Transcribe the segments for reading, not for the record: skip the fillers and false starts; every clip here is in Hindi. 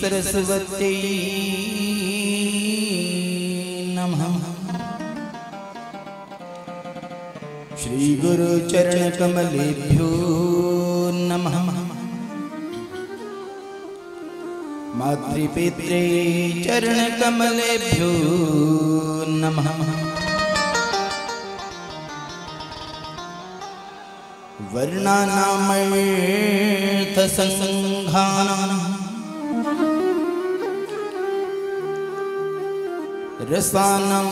सरस्वती नमः श्री गुरु चरण कमलेभ्यो नमः मातृपित्रे चरण कमलेभ्यो नमः वर्णानामर्थ संघानां रसानां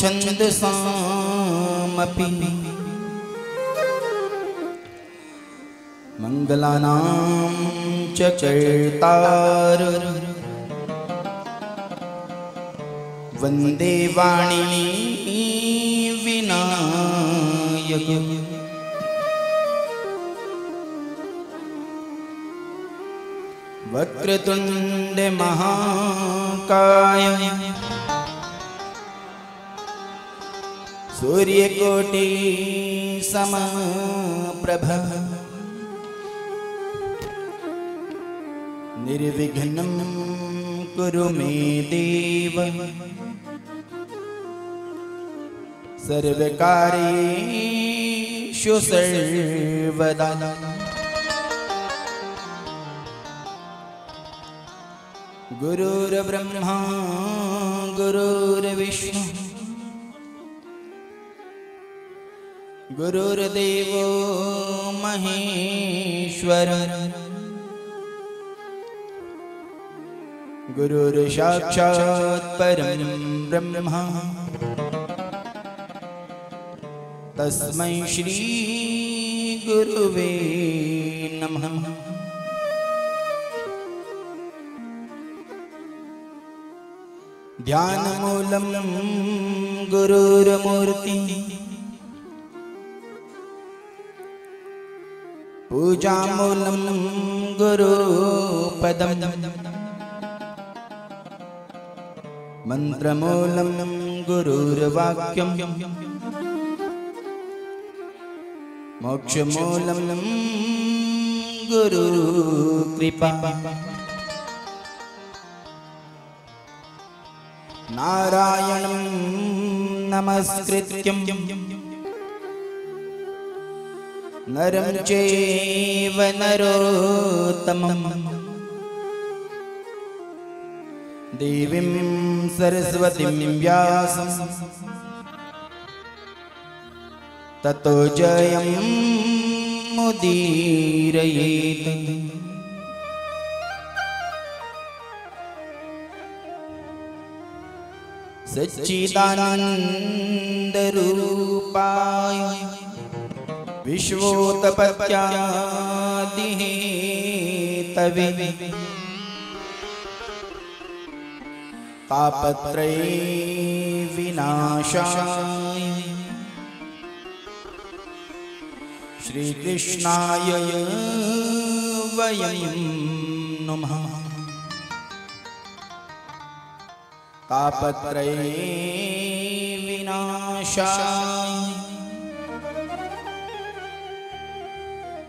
छन्दसामपि मंगलानां च कर्तारं वन्दे वाणी विनायकं वक्रतुण्ड महाकाय सूर्यकोटि समप्रभ निर्विघ्नं कुरु मे देव सर्वकार्येषु सर्वदा गुरुर्ब्रह्मा गुरुर्विष्णुः गुरुर्देवो महेश्वर गुरुर्साक्षात् परं ब्रह्म तस्मै श्री गुरुवे नमः। ध्यानमूलं गुरुर्मूर्ति पूजामूलं गुरुपदं मंत्रमूलं गुरुर्वाक्यं मोक्षमूलं गुरुकृपा। नारायणं नमस्कृत्यं नरं चैव नरोत्तमं देवीं सरस्वतीं व्यासं ततो जयं मुदीरयेत्। सच्चिदानंद रूपाय विश्वोत्पत्यादि हेतवे तापत्रय विनाशाय श्रीकृष्णाय वयं नमः। तापत्रय विनाशाय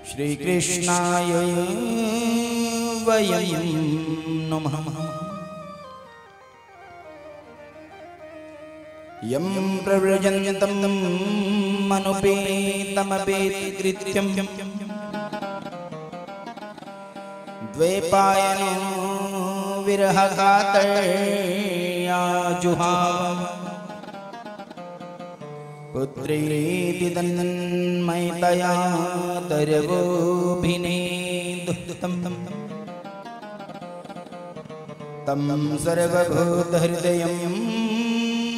श्रीकृष्णाय वयं नमः। यं प्रव्रजन्तं मनुपेतमपेतकृत्यं द्वैपायनो विरहकातर् जुहाव पुत्रीति तन्मयतया तरवोभिनेदुतं तं सर्वभूतहृदयं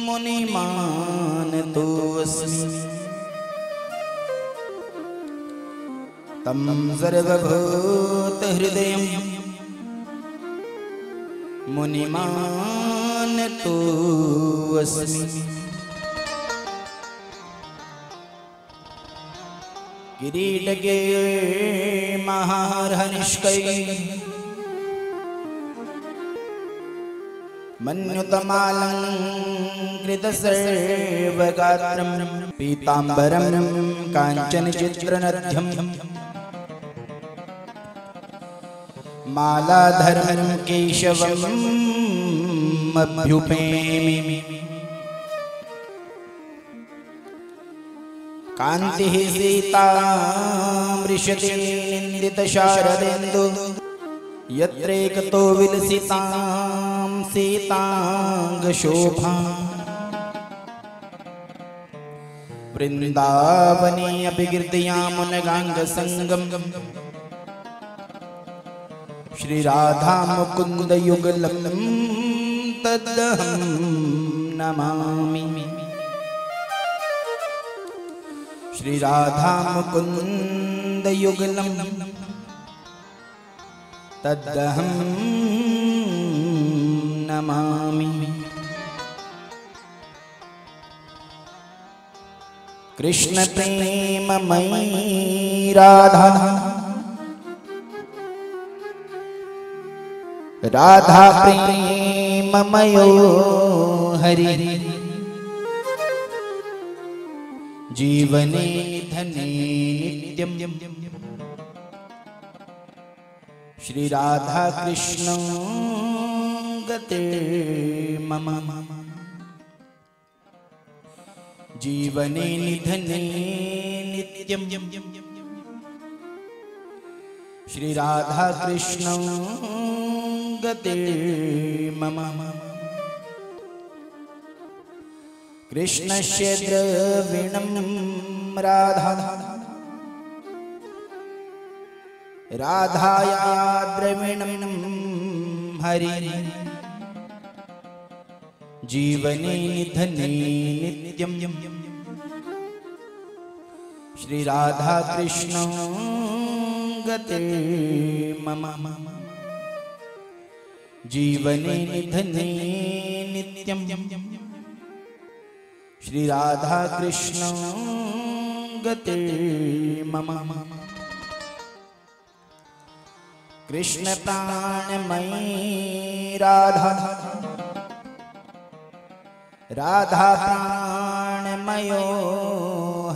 मुनिमानतोऽस्मि। तं सर्वभूतहृदयं मुनिमानतोऽस्मि। किरीटके महारहनिष्कै मन्युतमालङ्कृतसर्वगात्रं पीताम्बरं काञ्चनचित्रनद्यं मालाधरं केशवं अभ्युपेमि। कान्तिः सीता मृषति निन्दितशारदेन्दु यत्रैकतो विलसितां सीताङ्गशोभां वृन्दावने अभिकीर्त्या मुनगाङ्गसङ्गं श्रीराधामुकुन्दयुगलं तदहं नमामि। श्रीराधामुकुन्दयुगलं तदहं नमामि। कृष्णप्रेममयी राधा राधा प्रेम ममयो हरि। जीवने धने नित्यं श्री राधा कृष्णं गते मम। जीवने धने नित्यं श्री राधा कृष्णं गते मम। कृष्णस्य द्रविणं राधा राधाया द्रविणं हरि। जीवने निधने नित्यं श्री राधा कृष्ण गते मम जीवने निधने नित्यम श्री राधा कृष्ण गते मम कृष्ण प्राणमयी राधा राधा प्राणमयो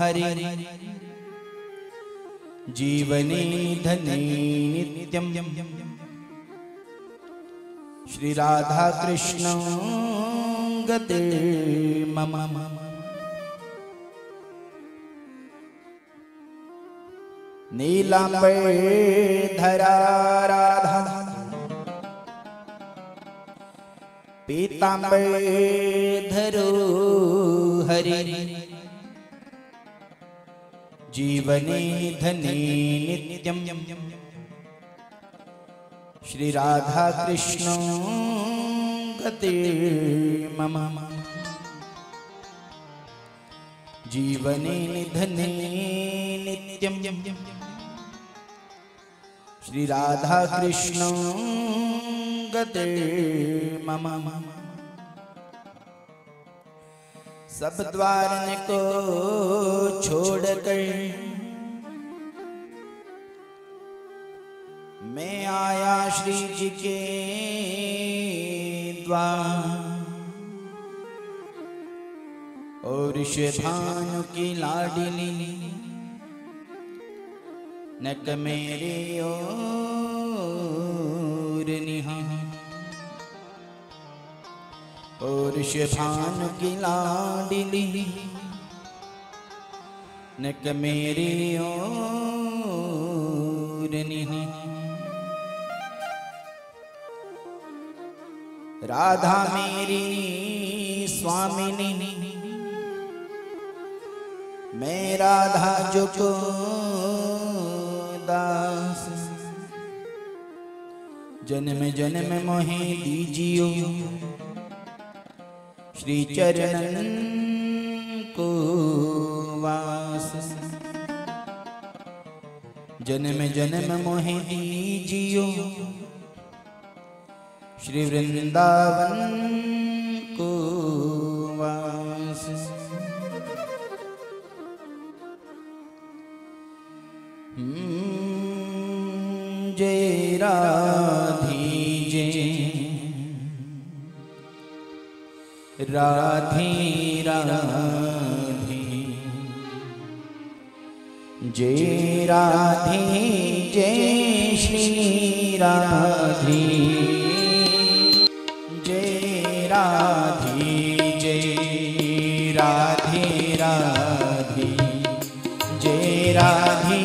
हरि जीवने निधने नित्यम श्री राधा कृष्ण गते मम नीलांबर धरा राधा पीतांबर धरो हरि जीवने धने नित्यम श्री राधा कृष्ण गते मम जीवने निधने नित्यम श्री राधा कृष्ण गते मम सब द्वारन को छोड़कर मैं आया श्री जी के द्वार और शेभानु की लाडली नक मेरे ओर निहां और शेभानु की लाडली नक मेरे ओर निहां राधा मेरी स्वामिनी मैं राधा जो को दास जन्म जन्म मोहि दीजियो श्री चरणन को वास जन्म जन्म मोहि दीजियो श्री वृंदावन को वास जय राधी जय राधी राधी जय राधी जय श्री राधी जय राधी जय राधी राधी जय राधी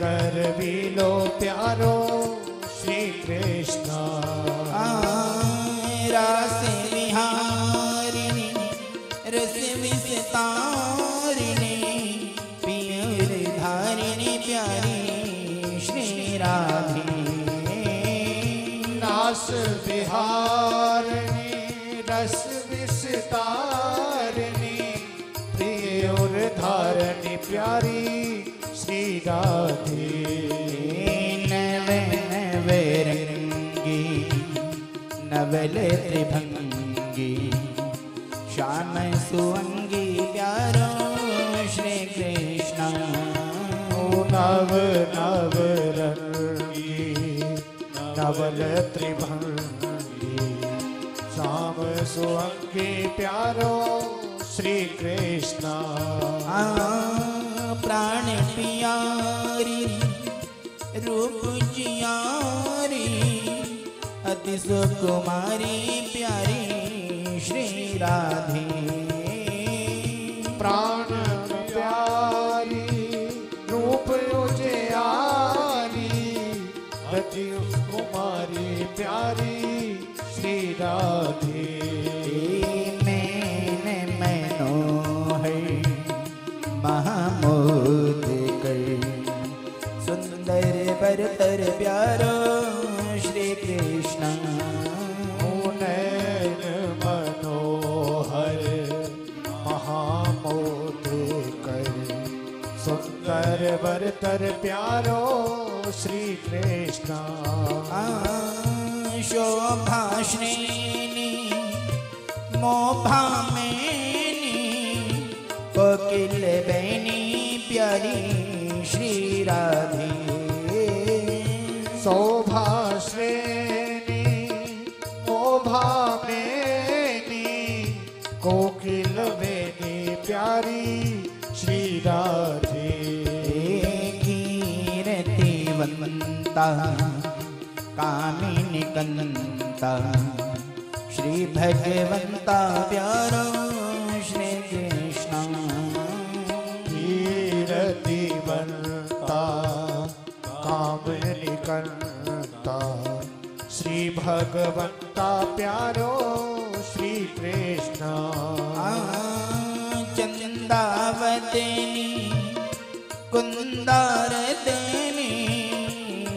हरि हरी श्री राधे। नास विहार ने रस विस्तार ने प्रिय और धारणी प्यारी श्री राधे। नवल त्रिभंगी श्याम सुअंगी प्यारो श्री कृष्ण। नव नव रंगी नवल त्रिभंगी श्याम सुअंगी प्यारो श्री कृष्ण। प्राण प्यारी रूप जियारी अति सुकुमारी प्यारी श्री राधे। प्राण प्यारी रूप उजियारी अति सुकुमारी प्यारी श्री राधे। मैंने मनोहर महामोद कर सुंदर बरतर प्यारो श्री कृष्ण। नैन मनोहर महामोदकर सुंदर बरतर प्यारो श्री कृष्ण। शोभा श्रेणी मोभा मैनी कोकिल बहनी प्यारी श्री राधे। शोभा श्रेणी मोभा मेनी कोकिल बेनी प्यारी श्री राधे। कीर्तिवंता कामिनी कंता श्री भगवंता प्यारो श्री कृष्ण। कीर्तिवंता कामिनी कंता श्री भगवंता प्यारो श्री कृष्ण। चंदावतनी कुंदारतनी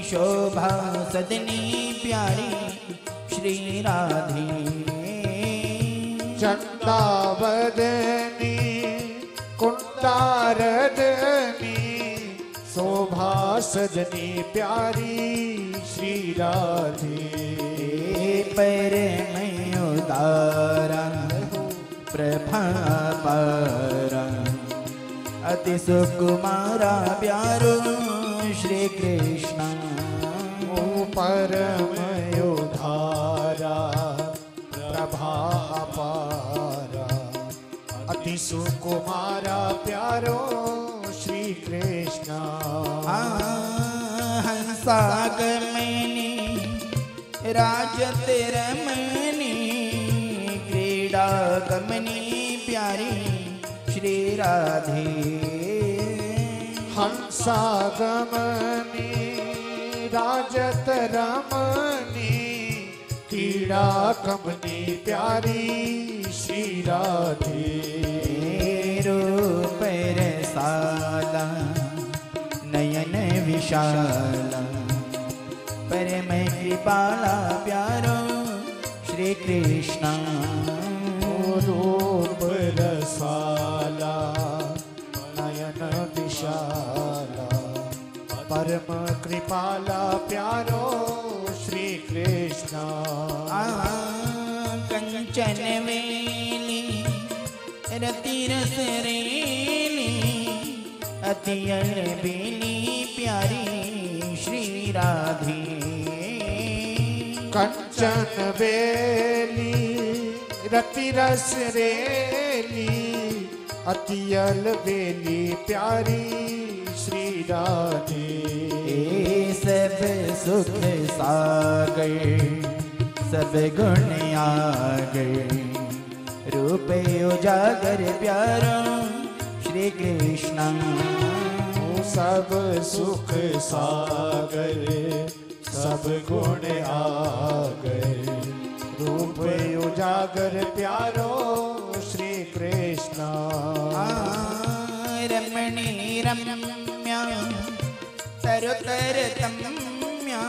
शोभा सदनी प्यारी श्री राधे। चंदावतनी कुंदारतनी शोभा सजनी प्यारी श्री राधे। पर मैं उदारा प्रभा पारा अति सुकुमारा प्यारो श्री कृष्ण। पर मैं उदारा प्रभा पारा अति सुकुमारा प्यारो श्री कृष्ण। हंसाग मैनी राजत रमनी क्रीडा कमनी प्यारी श्री राधे। हंसाग मनी राजत रमनी क्रीडा कमनी प्यारी श्री राधे। रूप रसाला नयन विशाला परम कृपाला प्यारो श्री कृष्ण। रूप रसाला नयन विशाला परम कृपाला प्यारो श्री कृष्ण। कंचन वेली रति रस रेली अति अरबेली प्यारी श्री राधे। कंचन बेली रति रस रेली अति अलबेली प्यारी श्री राधे। सब सुख सागर सब गुण आगर रूपे उजागर प्यारो श्री कृष्ण। सब सुख सागर सब गुण आगर रूपे उजागर प्यारो श्री कृष्ण। रमणी रम्या सरोतर तम्या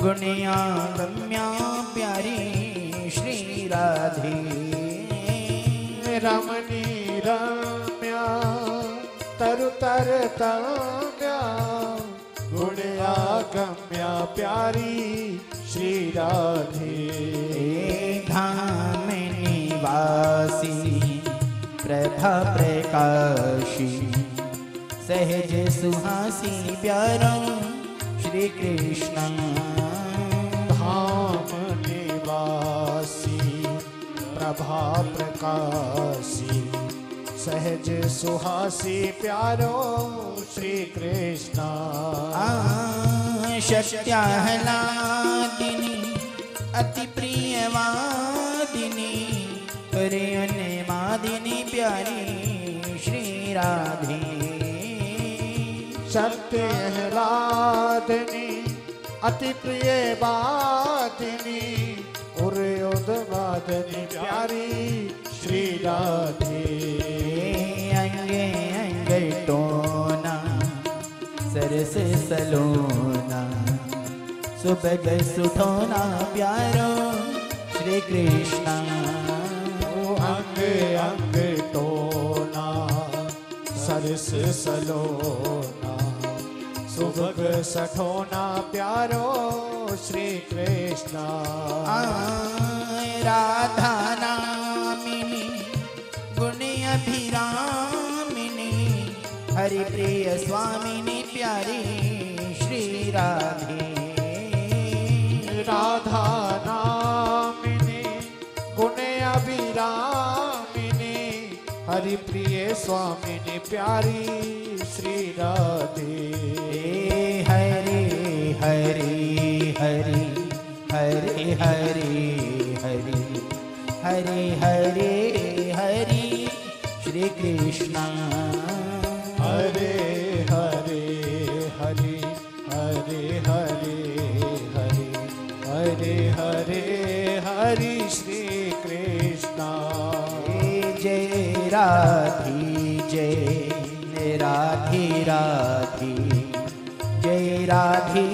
गुणिया रम्या प्यारी श्री राधे रमणी रम्या तरुतर तम्या गुणिया गम्या प्यारी श्री राधे धाम निवासी प्रभा प्रकाशी सहज सुहासी प्यारम श्री कृष्ण धाम निवासी प्रभा प्रकाशी सहज सुहासी प्यारो श्री कृष्ण शक्त्याहलादिनी अति प्रियवादिनी प्रियने मादिनी प्यारी श्री राधे सत्यहलादिनी अति प्रिय वादिनी उर्योदवादिनी प्यारी श्री राधे अंगे अंगे टोना सरस सलोना सुबह सुठोना प्यारो श्री कृष्णा अंग अंग टोना सरस सलोना सुबह सठोना प्यारो श्री कृष्णा राधा नामिनी गुण अभिरामिनी हरि प्रिय स्वामिनी प्यारी श्री राधे राधा नामिनी गुण अभिराम हरि प्रिय स्वामिनी प्यारी श्री राधे हरे हरे हरे हरे हरे हरे हरे हरे हरे श्री कृष्णा हरे हरे हरे हरे हरे हरे हरे हरे हरे श्री कृष्णा जय राधे जय राधे राधे जय राधे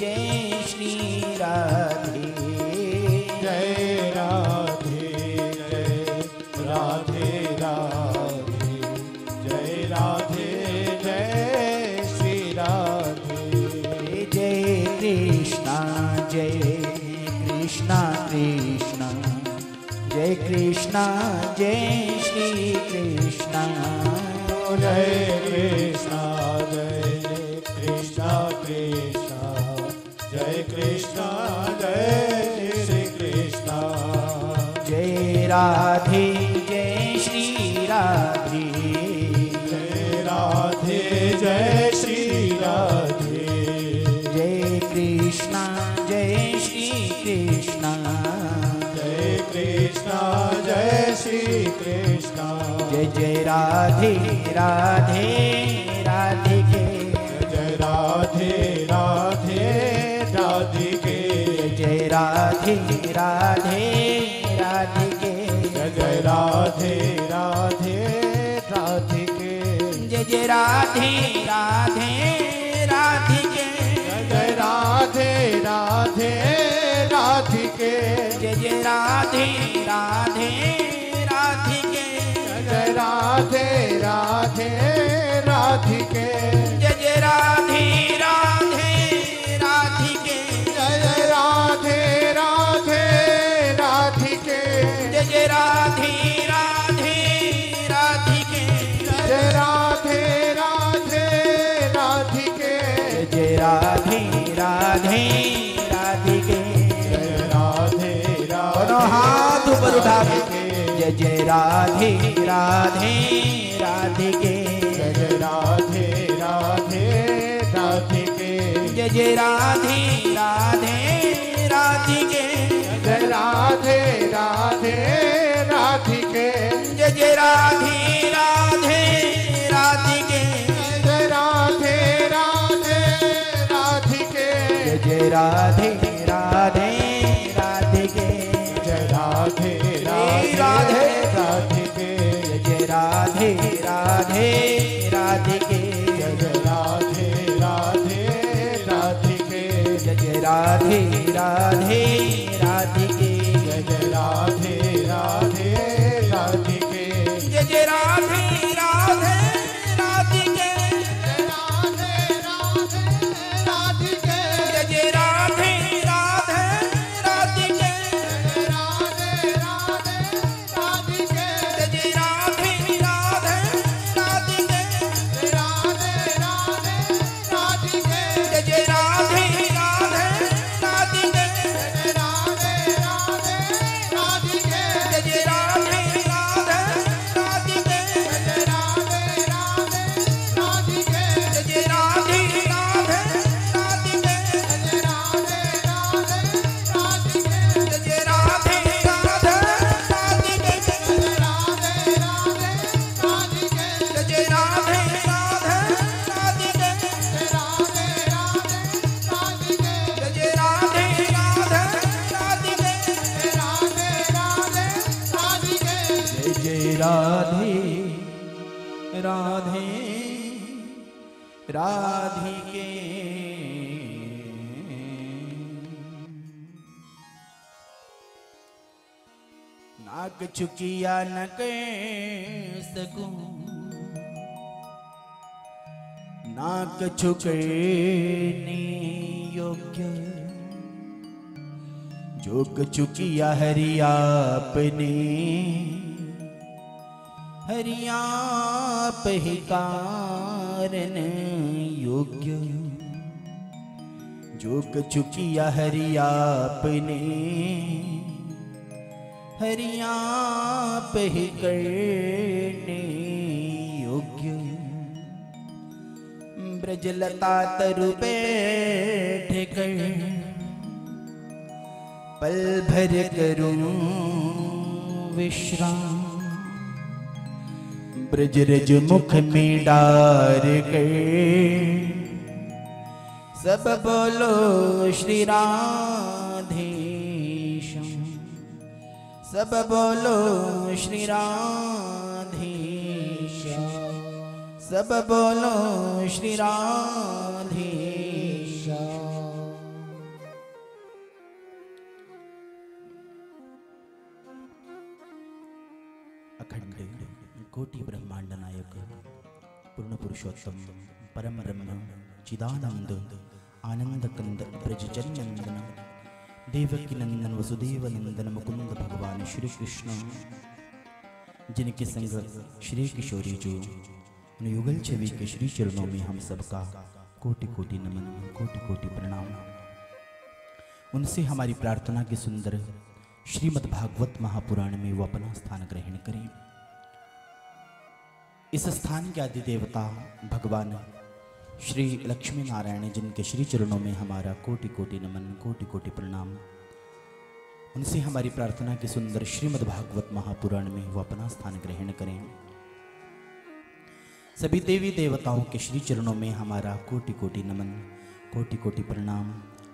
जय श्री राधे जय राधे जय राधे राधे जय राधे जय श्री राधे जय कृष्णा कृष्णा जय कृष्णा जय श्री कृष्णा जय कृष्णा जय कृष्णा कृष्णा जय कृष्णा जय श्री कृष्णा जय राधे जय श्री राधे जय राधे जय श्री राधे जय कृष्णा जय श्री कृष्णा जय श्री कृष्ण जय जय राधे राधे राधे के जय राधे राधे राधे के जय राधे राधे राधे के जय राधे राधे राधे के जय जय राधे राधे राधे के जय राधे राधे राधिके जय जय राधे राधे राधिके जय राधे राधे राधिके जय जय राधे राधे राधिके जय जय राधे राधे राधिके जय जय राधे राधे राधिके जय राधे राधे राधिके जय राधे राधे हाथ ऊपर उठा के जय जय राधे राधे राधे के जय जय राधे राधे राधे के जय जय राधे राधे राधे के जय राधे राधे राधे के जय जय राधे राधे राधे के जय राधे राधे राधे के जय जय राधे राधे राधे के राधे राधे राधे के जय राधे राधे राधे के जय राधे राधे राधे राधे राधिके जय जय राधे राधे राधिके जय जय राधे राधे राधिके राधे राधे राधिके जय जय राधे राधे राधिके राधे राधे राधिके जय जय राधे राधे राधिके राधे राधे राधिके जय जय राधे राधिके। नाग चुकिया न कह सकूं, नाग चुकने योग्य जोग चुकिया हरि आपने, हरि आप ही कारण योग्य जोग चुकिया हरि आपने, हरि आप ही करने योग्य। ब्रजलता तरु बैठ कर पल भर करूं विश्राम, ब्रजरज मुख में डार कर सब बोलो श्री राधेशम, सब बोलो श्री राधेशम, सब बोलो श्री राधेशम। अखंड कोटि ब्रह्मांड नायक पूर्ण पुरुषोत्तम परम ब्रह्म चिदानंद आनंद कंद ब्रज जन्नंदन देवकी नंदन वसुदेव नंदन मुकुंद भगवान श्री कृष्ण, जिनके संग श्री किशोरी जो युगल छवि के श्री चरणों में हम सबका कोटि कोटि नमन, कोटि कोटि प्रणाम। उनसे हमारी प्रार्थना के सुंदर श्रीमद् भागवत महापुराण में वो अपना स्थान ग्रहण करें। इस स्थान के आदि देवता भगवान श्री लक्ष्मी नारायण, जिनके श्री चरणों में हमारा कोटि कोटि नमन, कोटि कोटि प्रणाम। उनसे हमारी प्रार्थना के सुंदर श्रीमद् भागवत महापुराण में वो अपना स्थान ग्रहण करें। सभी देवी देवताओं के श्री चरणों में हमारा कोटि कोटि नमन, कोटि कोटि प्रणाम।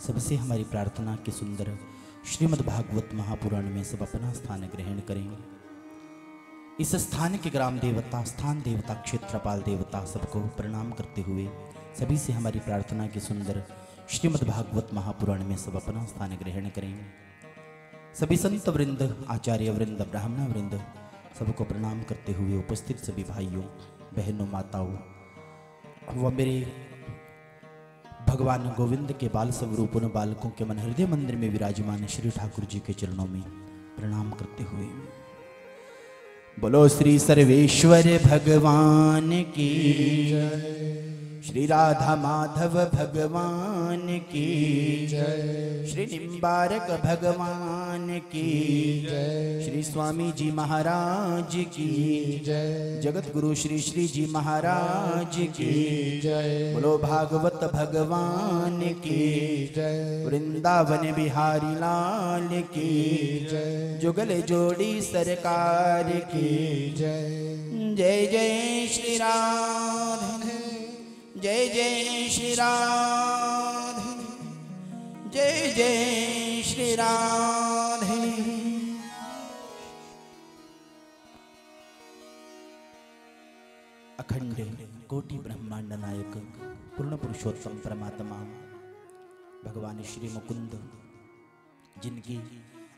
सबसे हमारी प्रार्थना के सुंदर श्रीमद् भागवत महापुराण में सब अपना स्थान ग्रहण करें। इस स्थान के ग्राम देवता, स्थान देवता, क्षेत्रपाल देवता सबको प्रणाम करते हुए सभी से हमारी प्रार्थना के सुंदर श्रीमद् भागवत महापुराण में सब अपना स्थान ग्रहण करें। सभी संत वृंद, आचार्य वृंद, ब्राह्मण वृंद सबको प्रणाम करते हुए उपस्थित सभी भाइयों, बहनों, माताओं व मेरे भगवान गोविंद के बाल स्वरूप उन बालकों के मन हृदय मंदिर में विराजमान श्री ठाकुर जी के चरणों में प्रणाम करते हुए बोलो श्री सर्वेश्वर भगवान की, श्री राधा माधव भगवान की, श्री निम्बारक भगवान की, श्री स्वामी जी महाराज की, जगत गुरु श्री श्री जी महाराज की, बोलो भागवत भगवान की, वृंदावन बिहारी लाल की, जुगल जोड़ी सरकार की जय। जय श्री राधे जय जय श्री राधे जय जय श्री राधे। अखंड कोटि ब्रह्मांड नायक पूर्ण पुरुषोत्तम परमात्मा भगवान श्री मुकुंद जिनकी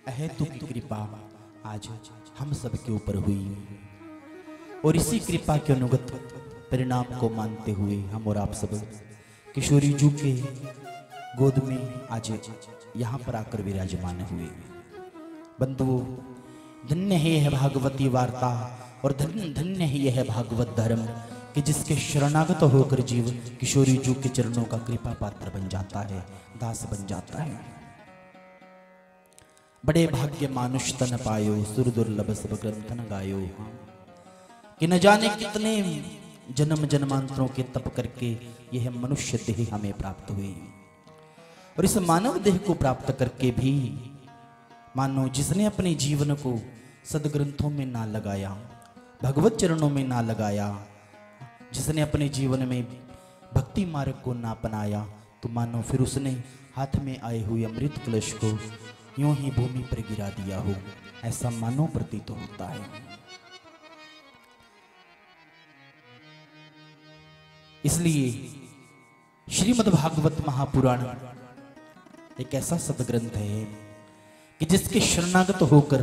अहेतुक कृपा आज हम सब के ऊपर हुई और इसी कृपा के अनुगत परिणाम को मानते हुए हम और आप सब किशोरी जी के गोद में आज यहाँ पर आकर विराजमान हुए। बंधुओं, धन्य है यह भागवती वार्ता और धन्य है यह भागवत धर्म कि जिसके शरणागत होकर जीव किशोरी जी के चरणों का कृपा पात्र बन जाता है, दास बन जाता है। बड़े भाग्य मानुष तन पायो, सुर दुर्लभ सब ग्रंथन गायो। कि न जाने कितने जन्म जन्मांतरों के तप करके यह मनुष्य देह हमें प्राप्त हुई और इस मानव देह को प्राप्त करके भी मानो जिसने अपने जीवन को सदग्रंथों में ना लगाया, भगवत चरणों में ना लगाया, जिसने अपने जीवन में भक्ति मार्ग को ना अपनाया, तो मानो फिर उसने हाथ में आए हुए अमृत कलश को यूं ही भूमि पर गिरा दिया हो, ऐसा मानो प्रतीत होता है। इसलिए श्रीमद् भागवत महापुराण एक ऐसा सदग्रंथ है कि जिसके शरणागत होकर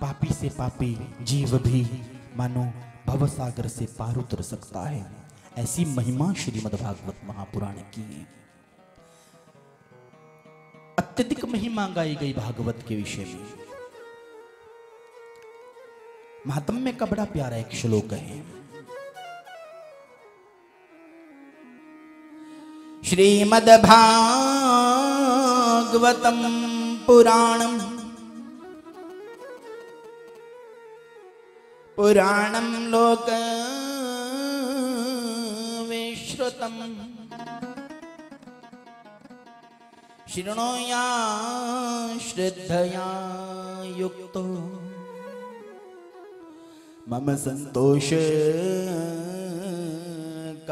पापी से पापी जीव भी मानो भवसागर से पार उतर सकता है। ऐसी महिमा श्रीमद् भागवत महापुराण की है। अत्यधिक महिमा गाई गई भागवत के विषय में। महात्म्य का बड़ा प्यारा एक श्लोक है। श्रीमद् भागवतम पुराणम पुराणं लोक विश्रुतम शृणुया श्रद्धया युक्तो मम संतोष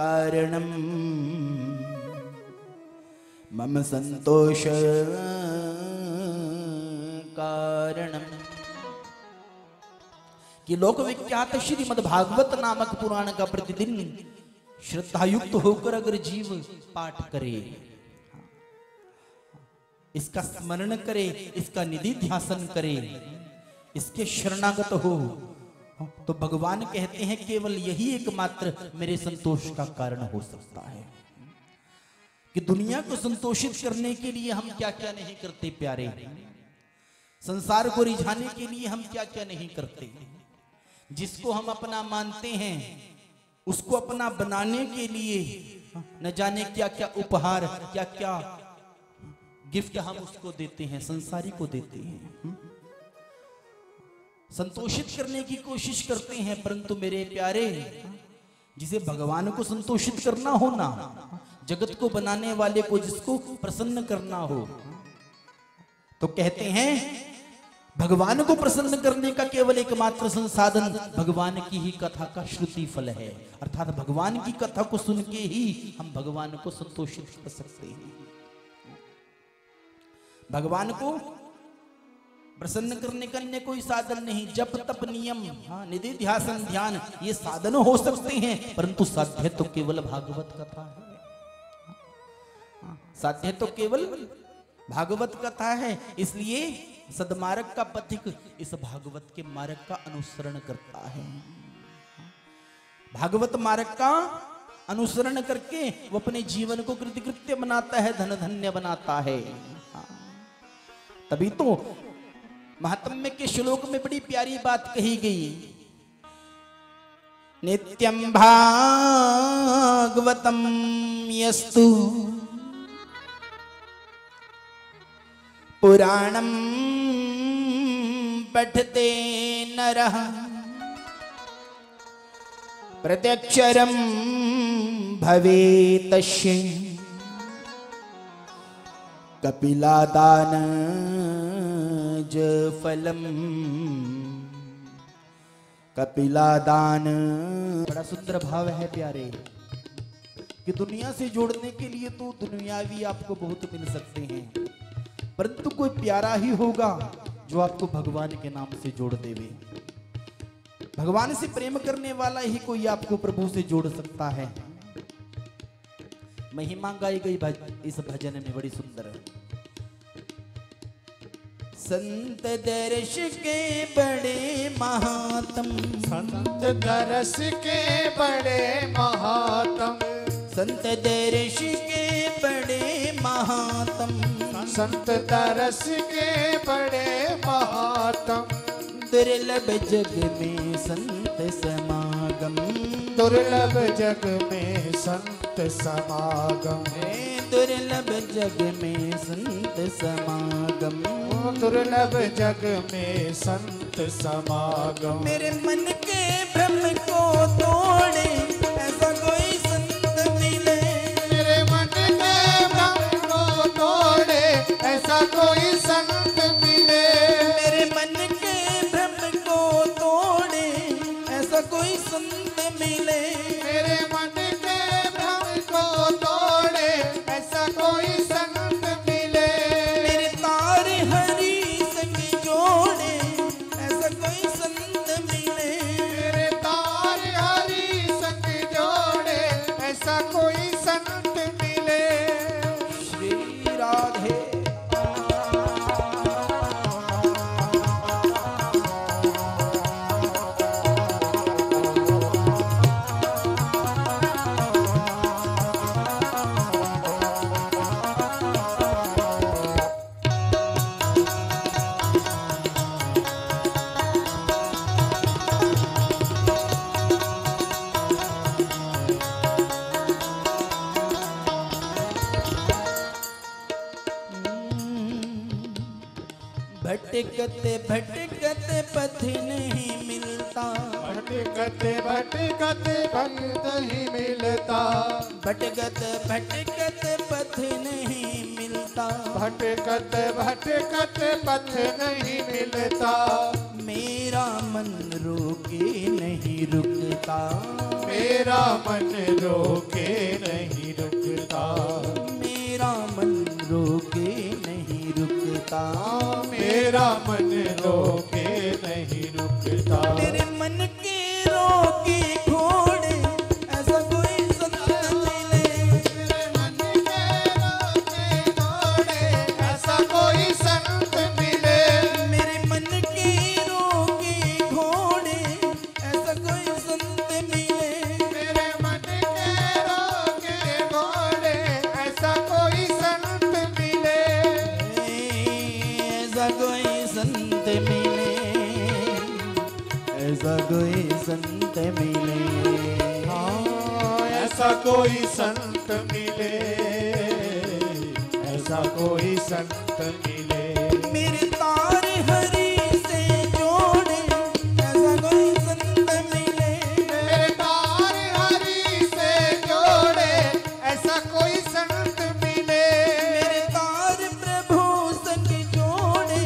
कारणं मम संतोष कारणं। कि लोक विख्यात श्रीमद् भागवत नामक पुराण का प्रतिदिन श्रद्धायुक्त होकर अगर जीव पाठ करे, इसका स्मरण करे, इसका निधि ध्यासन करे, इसके शरणागत हो, तो भगवान कहते हैं केवल यही एकमात्र मेरे संतोष का कारण हो सकता है। कि दुनिया को संतोषित करने के लिए हम क्या क्या नहीं करते प्यारे, संसार को रिझाने के लिए हम क्या क्या नहीं करते। जिसको हम अपना मानते हैं उसको अपना बनाने के लिए न जाने क्या क्या उपहार, क्या क्या गिफ्ट हम उसको देते हैं, संसारी को देते हैं, संतोषित करने की कोशिश करते हैं। परंतु मेरे प्यारे, जिसे भगवान को संतोषित करना हो ना, जगत को बनाने वाले को जिसको प्रसन्न करना हो, तो कहते हैं भगवान को प्रसन्न करने का केवल एकमात्र संसाधन भगवान की ही कथा का श्रुति फल है। अर्थात भगवान की कथा को सुन के ही हम भगवान को संतोषित कर सकते हैं। भगवान को प्रसन्न करने का अन्य कोई साधन नहीं। जप तप नियम, निधि ध्यासन ध्यान, ये साधन हो सकते हैं, परंतु साध्य तो केवल भागवत कथा है, साध्य तो केवल भागवत कथा है। इसलिए सदमार्ग का पथिक इस भागवत के मार्ग का अनुसरण करता है। भागवत मार्ग का अनुसरण करके वो अपने जीवन को कृतकृत्य बनाता है, धन धन्य बनाता है। तभी तो महात्म्य के श्लोक में बड़ी प्यारी बात कही गई। नित्यं भागवतं यस्तु पुराणं पठते नरः प्रत्यक्षरं भवेत् तस्य कपिलादानज फलम् कपिलादान। बड़ा सुंदर भाव है प्यारे कि दुनिया से जोड़ने के लिए तो दुनियावी आपको बहुत मिल सकते हैं, परंतु कोई प्यारा ही होगा जो आपको भगवान के नाम से जोड़ देवे। भगवान से प्रेम करने वाला ही कोई आपको प्रभु से जोड़ सकता है। महिमा गाई गई इस भजन में बड़ी सुंदर है। संत दर्श के बड़े महात्म, संत दर्श के बड़े महात्म, संत दर्श के बड़े महात्म, संत दर्श के बड़े महात्म, दुर्लभ जग में संत समागम, दुर्लभ जग में संत समागम, दुर्लभ जग में संत समागम, दुर्लभ जग में संत समागम, मेरे मन के भ्रम को तोड़े ऐसा कोई संत मिले, मेरे मन के भ्रम को तोड़े ऐसा कोई संत मिले, मेरे मन के भ्रम को तोड़े ऐसा कोई संत मिले, मेरे मन के भ्रम को तोड़े ऐसा कोई संत मिले, मेरे तार हरि संग जोड़े ऐसा कोई संत मिले, मेरे तार हरि संग जोड़े ऐसा कोई संत मिले, श्री राधे भटकत पथ नहीं मिलता, भटकत भक्त नहीं मिलता, भटकत पथ नहीं मिलता, भटकत पथ नहीं मिलता, मेरा मन रोके नहीं रुकता, मेरा मन रोके नहीं रुकता, मेरा मन रोके नहीं रुकता, मेरा मन रोके नहीं रुकता, मेरे मन के रोके घोड़े ऐसा कोई संत मिले, मेरे मन के रोके घोड़े ऐसा कोई संत मिले, मेरे मन के रोके घोड़े ऐसा कोई संत मिले, मेरे मन के रोके घोड़े ऐसा कोई संत मिले, ऐसा कोई संत मिले, ऐसा कोई संत मिले, हाँ ऐसा कोई संत मिले, ऐसा कोई संत मिले, मेरे तार हरि से जोड़े ऐसा कोई संत मिले, मेरे तार हरि से जोड़े ऐसा कोई संत मिले, मेरे तार प्रभु संग जोड़े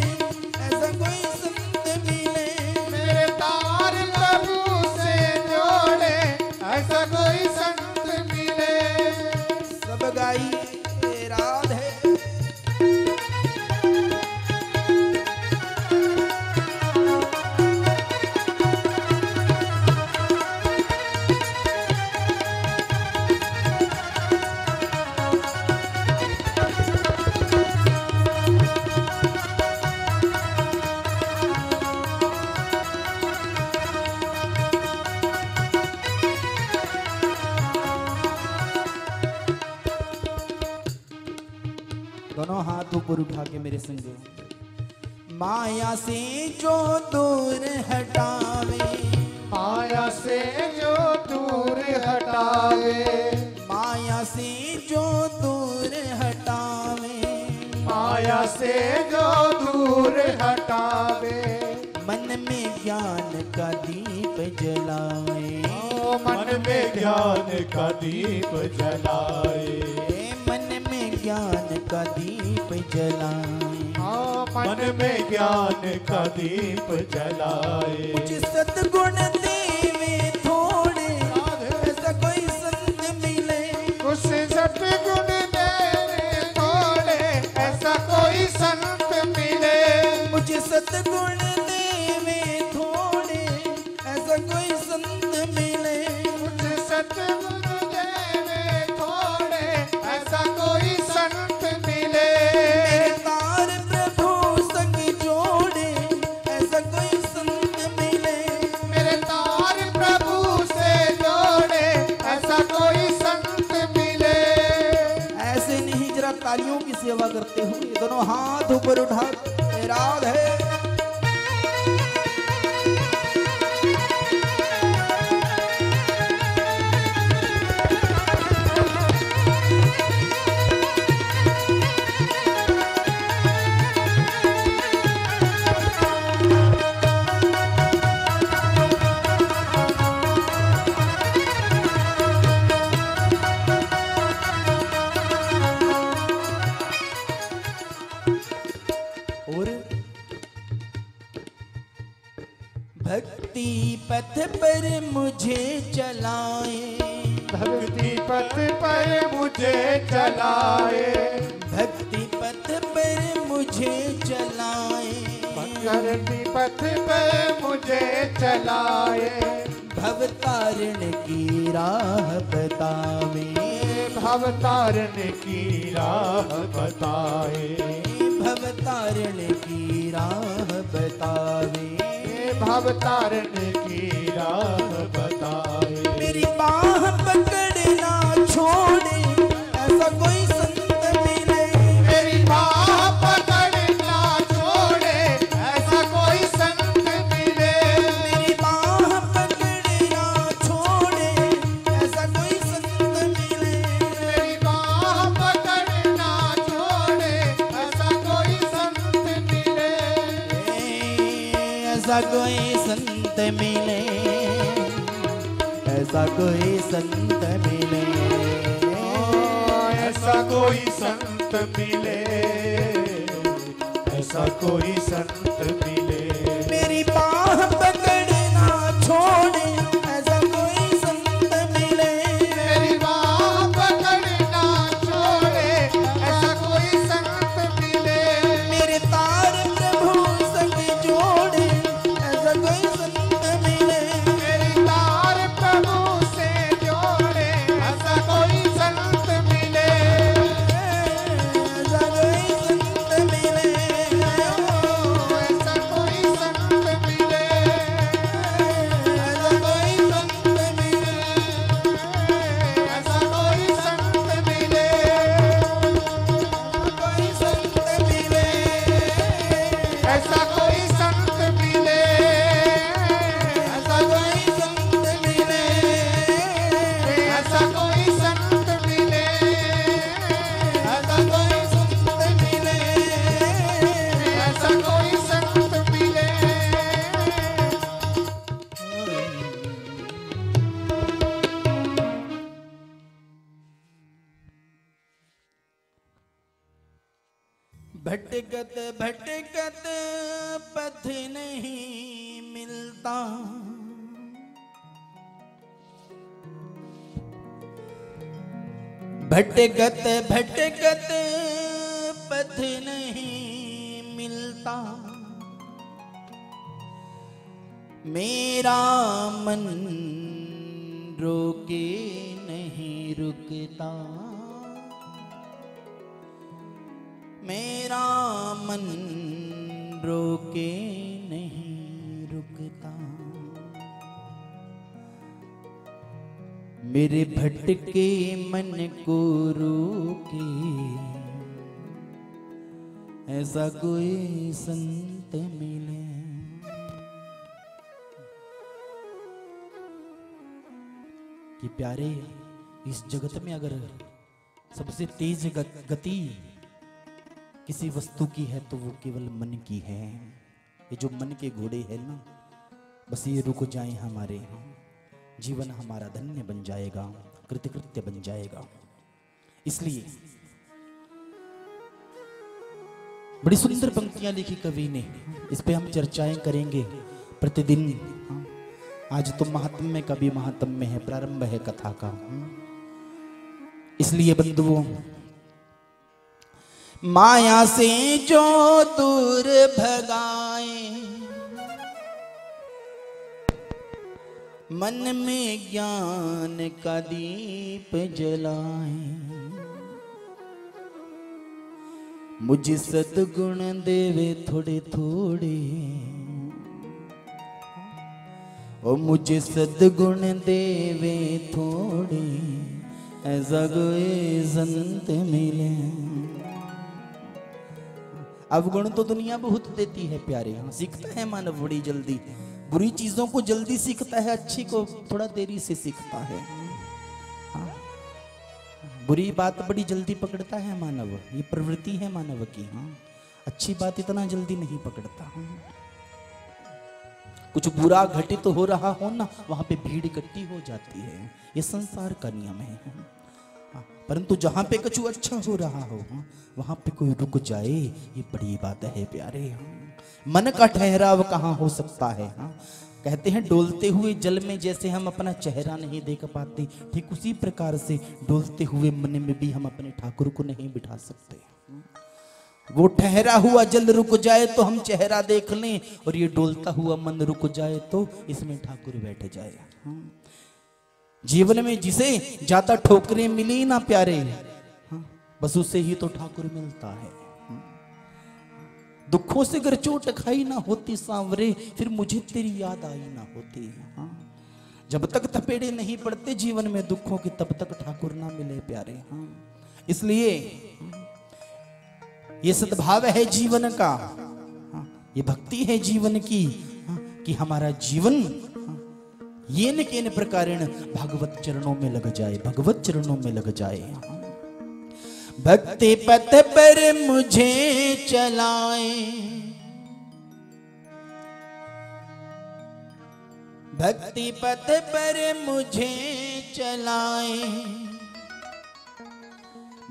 ऐसा कोई संत मिले, मेरे तार प्रभु से जोड़े ऐसा कोई संत मिले, सब गाई राधे गुरु भाग्य मेरे संगे, माया से जो दूर हटावे, माया से जो दूर हटावे, माया से जो दूर हटावे, माया से जो दूर हटावे, मन में ज्ञान का दीप जलाए, मन में ज्ञान का दीप जलाए, ज्ञान का दीप जलाए, मन में ज्ञान का दीप जलाए, कुछ सद्गुण देवे थोड़े ऐसा कोई संत मिले, कुछ सद्गुण देवे थोड़े ऐसा कोई संत मिले, मुझे सद्गुण देवे थोड़े ऐसा कोई संत मिले, कुछ सद्गुण देवे थोड़े ब्रह्मचारियों की सेवा करते हो, ये दोनों हाथ ऊपर उठा राधे। भक्ति पथ पर मुझे चलाए, भक्ति पथ पर मुझे चलाए, भक्ति पथ पर मुझे चलाए, भवतारण की राह बतावे, भवतारण की राह बताए, भवतारण की राह बतावे, भवतारण की राह बताए। मेरी बाह पकड़ना छोड़े ऐसा कोई संत मिले, मेरी बाह पकड़ना छोड़े ऐसा कोई संत मिले, मेरी बाह पकड़ना छोड़े ऐसा कोई संत मिले, मेरी बाह पकड़ना छोड़े ऐसा कोई संत मिले, ऐसा कोई संत मिले, ऐसा कोई संत मिले, ऐसा कोई संत मिले, ऐसा कोई संत मिले, मेरी बाह पकड़ना छोड़े ऐसा कोई संत मिले, मेरी बाह पकड़ना छोड़े ऐसा कोई संत मिले, मेरे तार प्रभु संग जोड़े ऐसा कोई संत मिले, मेरे तार प्रभु से जोड़े ऐसा कोई संत मिले, ऐसा कोई संत मिले, ऐसा कोई संत मिले, ऐसा कोई संत मिले, ऐसा कोई संत मिले, कोई संत मिले, ऐसा कोई संत मिले, ऐसा कोई संत मिले, ऐसा कोई संत मिले, ऐसा कोई संत मिले, ऐसा कोई संत मिले। भटकत भटकत पथ नहीं मिलता, भटकत भटकत पथ नहीं मिलता, मेरा मन रोके नहीं रुकता, मेरा मन रोके नहीं रुकता, मेरे भटके मन को रोके ऐसा कोई संत मिले। कि प्यारे, इस जगत में अगर सबसे तेज गति किसी वस्तु की है तो वो केवल मन की है। ये जो मन के घोड़े हैं ना, बस ये रुक जाएं हमारे, जीवन हमारा धन्य बन जाएगा, कृतकृत्य बन जाएगा। इसलिए बड़ी सुंदर पंक्तियां लिखी कवि ने, इस पे हम चर्चाएं करेंगे प्रतिदिन। आज तो महात्म्य का भी महात्म्य है, प्रारंभ है कथा का। इसलिए बंधुओं, माया से जो दूर भगाए, मन में ज्ञान का दीप जलाए, मुझे सद्गुण देवे थोड़े थोड़े, ओ मुझे सद्गुण देवे थोड़े ऐसा कोई संत मिले। अवगुण तो दुनिया बहुत देती है प्यारे। हाँ, सीखता है मानव बड़ी जल्दी, बुरी चीजों को जल्दी सीखता है, अच्छी को थोड़ा देरी से सीखता है। हाँ, बुरी बात बड़ी जल्दी पकड़ता है मानव, ये प्रवृत्ति है मानव की। हाँ, अच्छी बात इतना जल्दी नहीं पकड़ता। कुछ बुरा घटित हो रहा हो ना, वहां पे भीड़ इकट्ठी हो जाती है, ये संसार का नियम है। परंतु जहां पे कुछ अच्छा हो रहा हो वहां पे कोई रुक जाए, ये बड़ी बात है प्यारे। मन का ठहराव कहाँ हो सकता है। कहते हैं डोलते हुए जल में जैसे हम अपना चेहरा नहीं देख पाते, ठीक उसी प्रकार से डोलते हुए मन में भी हम अपने ठाकुर को नहीं बिठा सकते। वो ठहरा हुआ जल रुक जाए तो हम चेहरा देख लें, और ये डोलता हुआ मन रुक जाए तो इसमें ठाकुर बैठ जाए। जीवन में जिसे ज्यादा ठोकरें मिली ना प्यारे, बस उसे ही तो ठाकुर मिलता है। दुखों से अगर चोट खाई ना होती सांवरे, फिर मुझे तेरी याद आई ना होती। जब तक थपेड़े नहीं पड़ते जीवन में दुखों की, तब तक ठाकुर ना मिले प्यारे। इसलिए ये सद्भाव है जीवन का, ये भक्ति है जीवन की, कि हमारा जीवन येन केन प्रकारेण भगवत चरणों में लग जाए, भगवत चरणों में लग जाए। भक्ति पथ पर मुझे चलाए, भक्ति पथ पर मुझे चलाए,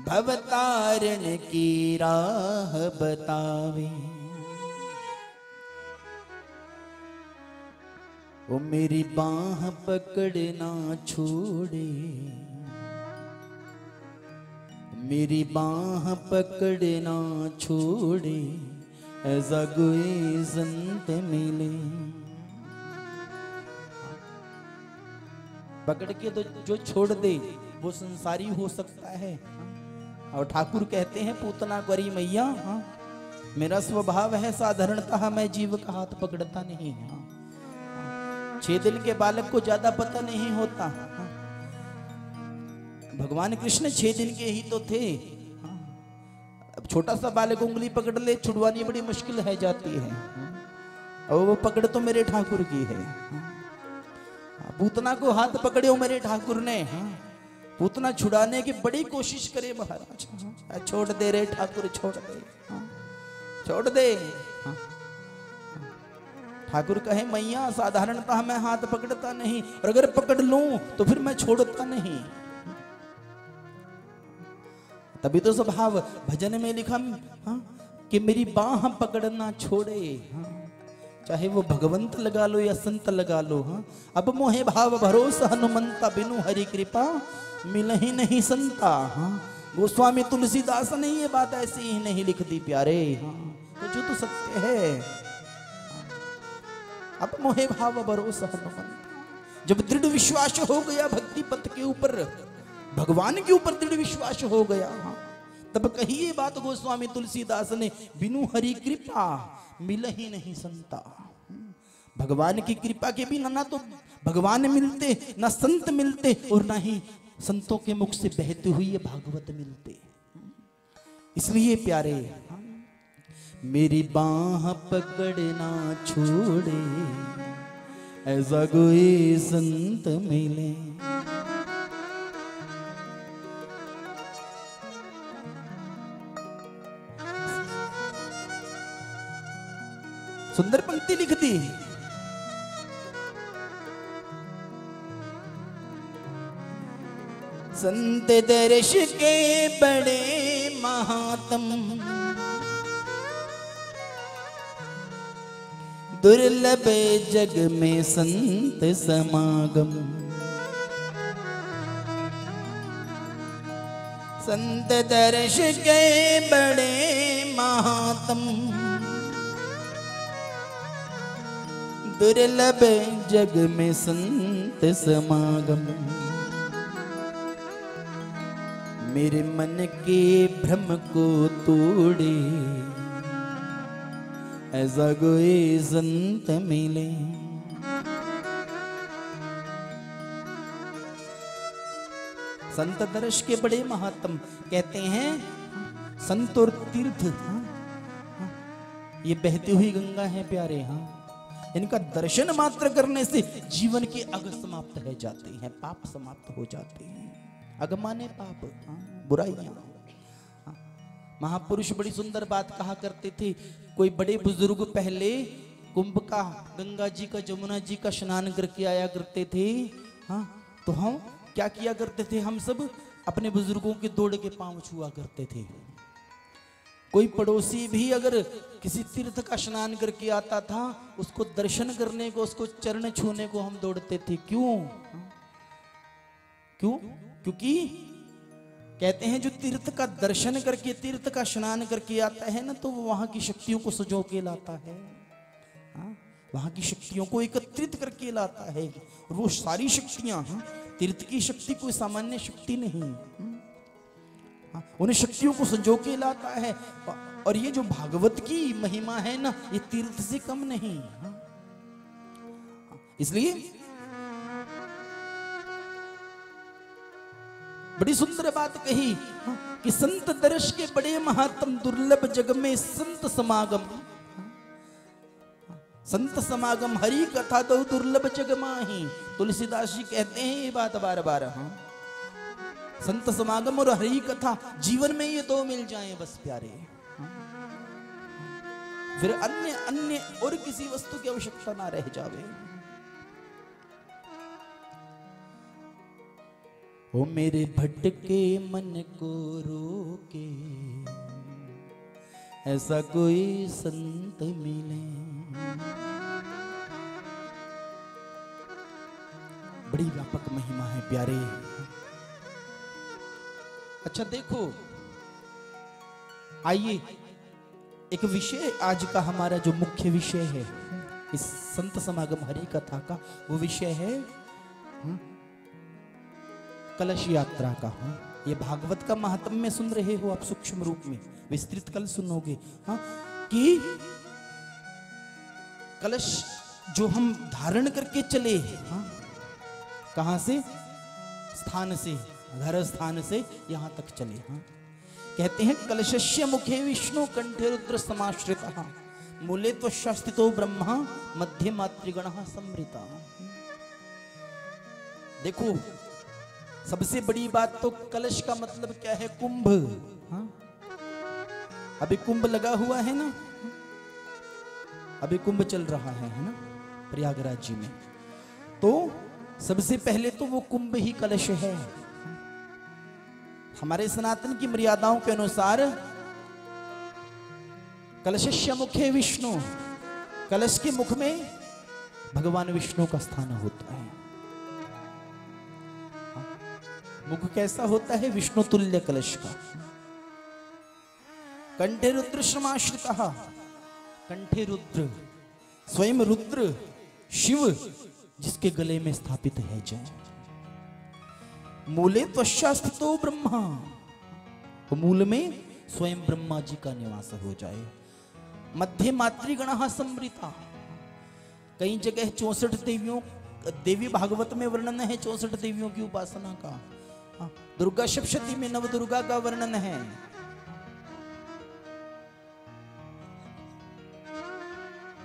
भवतारण की राह बतावे। ओ मेरी बाह पकड़ना छोड़े, मेरी बाह पकड़ना छोड़े, ऐसा कोई संत मिले। पकड़ के तो जो छोड़ दे वो संसारी हो सकता है, और ठाकुर कहते हैं पूतना गरी मैया। हाँ, मेरा स्वभाव है साधारणतः मैं जीव का हाथ पकड़ता नहीं। हाँ, 6 दिन के बालक को ज्यादा पता नहीं होता। हाँ, भगवान कृष्ण 6 दिन के ही तो थे। हाँ, अब छोटा सा बालक उंगली पकड़ ले, छुड़वानी बड़ी मुश्किल है जाती है। हाँ, और वो पकड़ तो मेरे ठाकुर की है। हाँ, पूतना को हाथ पकड़े हो मेरे ठाकुर ने। हाँ, पूतना छुड़ाने की बड़ी कोशिश करे महाराज, छोड़ दे रे ठाकुर छोड़ दे, छोड़ दे। ठाकुर कहे मैया साधारणतः मैं हाथ पकड़ता नहीं, और अगर पकड़ लूं तो फिर मैं छोड़ता नहीं। तभी तो स्वभाव भजन में लिखा कि मेरी बाह पकड़ना छोड़े। चाहे वो भगवंत लगा लो या संत लगा लो। हाँ, अब मोहे भाव भरोसा हनुमंता, बिनु हरि कृपा मिल ही नहीं संता। हाँ, गोस्वामी तुलसीदास ने ये बात ऐसी ही नहीं लिख दी प्यारे। हाँ, तो सत्य है। अब मोहे भाव भरोसा हनुमंता, जब दृढ़ विश्वास हो गया भक्ति पथ के ऊपर, भगवान के ऊपर दृढ़ विश्वास हो गया। हाँ, तब कही ये बात गोस्वामी तुलसीदास ने, बिनु हरि कृपा मिल ही नहीं संता। भगवान की कृपा के बिना ना तो भगवान मिलते, ना संत मिलते, और ना ही संतों के मुख से बहते हुए ये भागवत मिलते। इसलिए प्यारे, मेरी बाह पकड़ना छोड़े, ऐसा कोई संत मिले। सुंदर पंक्ति लिख दी। संत दर्श के बड़े महात्म, दुर्लभ जग में संत समागम। संत दर्श के बड़े महात्म, दुर्लभ जग में संत समागम। मेरे मन के भ्रम को तोड़े, ऐसा कोई संत मिले। संत दर्श के बड़े महात्म, कहते हैं संत और तीर्थ ये बहती हुई गंगा है प्यारे। हाँ, इनका दर्शन मात्र करने से जीवन की अग समाप्त है जाती है, पाप समाप्त हो जाते हैं। अगमाने पाप, हाँ, बुराइयां। हाँ, महापुरुष बड़ी सुंदर बात कहा करते थे। कोई बड़े बुजुर्ग पहले कुंभ का, गंगा जी का, जमुना जी का स्नान करके आया करते थे। हाँ, तो हम क्या किया करते थे, हम सब अपने बुजुर्गों के दौड़ के पांव छुआ करते थे। कोई पड़ोसी भी अगर किसी तीर्थ का स्नान करके आता था, उसको दर्शन करने को, उसको चरण छूने को हम दौड़ते थे। क्यों? क्यों? क्योंकि कहते हैं जो तीर्थ का दर्शन करके, तीर्थ का स्नान करके आता है ना, तो वो वहां की शक्तियों को सजो के लाता है। हाँ, वहां की शक्तियों को एकत्रित करके लाता है। वो सारी शक्तियां, तीर्थ की शक्ति कोई सामान्य शक्ति नहीं, उन शक्तियों को संजो के लाता है। और ये जो भागवत की महिमा है ना, ये तीर्थ से कम नहीं। इसलिए बड़ी सुंदर बात कही कि संत दर्श के बड़े महात्म, दुर्लभ जग में संत समागम। संत समागम हरि कथा तो दुर्लभ जगमाही। तुलसीदास जी कहते हैं ये बात बार बार। हाँ, संत समागम और हरि कथा, जीवन में ये दो मिल जाएं बस प्यारे। फिर अन्य अन्य और किसी वस्तु की आवश्यकता ना रह जावे। ओ मेरे भटके मन को रोके ऐसा कोई संत मिले। बड़ी व्यापक महिमा है प्यारे। अच्छा देखो, आइए एक विषय, आज का हमारा जो मुख्य विषय है इस संत समागम हरि कथा का, वो विषय है कलश यात्रा का। ये भागवत का महात्म्य सुन रहे हो आप सूक्ष्म रूप में, विस्तृत कल सुनोगे। हाँ, कि कलश जो हम धारण करके चले हैं, हाँ, कहां से? स्थान से, घर स्थान से यहां तक चले। हाँ, कहते हैं कलशस्य मुखे विष्णु कंठे रुद्र समाश्रितः, मूले त्वष्ठस्थितो ब्रह्मा मध्ये मातृगणः समृतः। देखो, सबसे बड़ी बात तो कलश का मतलब क्या है? कुंभ। हाँ, अभी कुंभ लगा हुआ है ना, अभी कुंभ चल रहा है ना प्रयागराज जी में। तो सबसे पहले तो वो कुंभ ही कलश है। हमारे सनातन की मर्यादाओं के अनुसार कलशस्य मुखे विष्णु, कलश के मुख में भगवान विष्णु का स्थान होता है। मुख कैसा होता है? विष्णु तुल्य कलश का। कंठे रुद्र समाश्रितः, कंठे रुद्र स्वयं रुद्र शिव जिसके गले में स्थापित है जय। मूले त्वष्ठस्थितो ब्रह्मा, तो मूल में स्वयं ब्रह्मा जी का निवास हो जाए। मध्य मातृगणः समृता, कई जगह 64 देवियों, देवी भागवत में वर्णन है 64 देवियों की उपासना का। दुर्गा सप्तशती में नवदुर्गा का वर्णन है।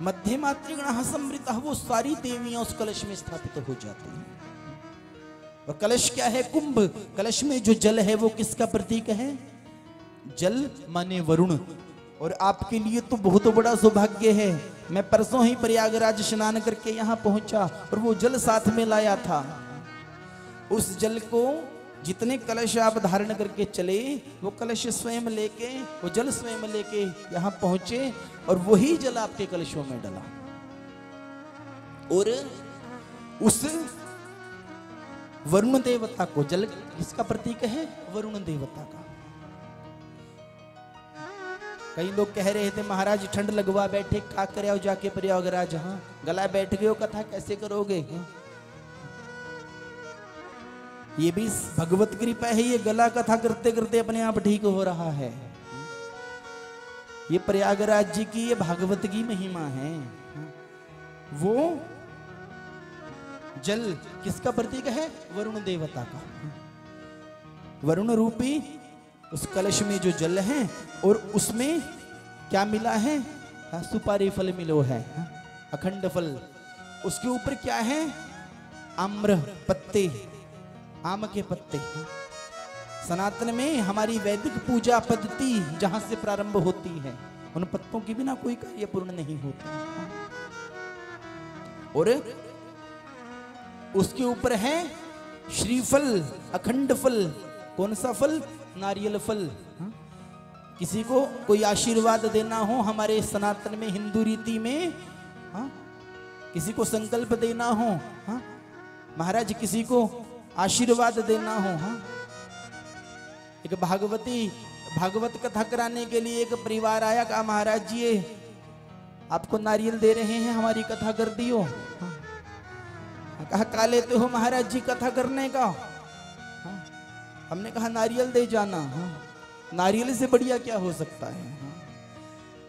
मध्य मातृगणः समृतः, वो सारी देवियां उस कलश में स्थापित हो जाती हैं। और कलश क्या है? कुंभ। कलश में जो जल है वो किसका प्रतीक है? जल माने वरुण। और आपके लिए तो बहुत बड़ा सौभाग्य है, मैं परसों ही प्रयागराज स्नान करके यहाँ पहुंचा और वो जल साथ में लाया था। उस जल को, जितने कलश आप धारण करके चले, वो कलश स्वयं लेके, वो जल स्वयं लेके यहाँ पहुंचे और वही जल आपके कलशों में डला। और उस वरुण देवता को, जल किसका प्रतीक है? वरुण देवता का। कई लोग कह रहे थे महाराज ठंड लगवा बैठे, खा कर आओ जाके प्रयागराज। हाँ, गला बैठ गए हो, कथा कैसे करोगे? ये भी भगवत कृपा है, ये गला कथा करते करते अपने आप ठीक हो रहा है। ये प्रयागराज जी की, ये भागवत की महिमा है। वो जल किसका प्रतीक है? वरुण देवता का। वरुण रूपी उस कलश में जो जल है, और उसमें क्या मिला है? सुपारी फल मिलो है, अखंड फल, उसके ऊपर क्या है, आम्र पत्ते, आम के पत्ते। सनातन में हमारी वैदिक पूजा पद्धति जहां से प्रारंभ होती है, उन पत्तों के बिना कोई कार्य पूर्ण नहीं होता। और उसके ऊपर है श्रीफल, अखंड फल। कौन सा फल? नारियल फल। किसी को कोई आशीर्वाद देना हो, हमारे सनातन में हिंदू रीति में किसी को संकल्प देना हो, महाराज किसी को आशीर्वाद देना हो, एक भागवती भागवत कथा कराने के लिए एक परिवार आया, कहा महाराज जी ये आपको नारियल दे रहे हैं, हमारी कथा कर दियो। कहा का लेते हो महाराज जी कथा करने का? हमने कहा नारियल दे जाना, नारियल से बढ़िया क्या हो सकता है।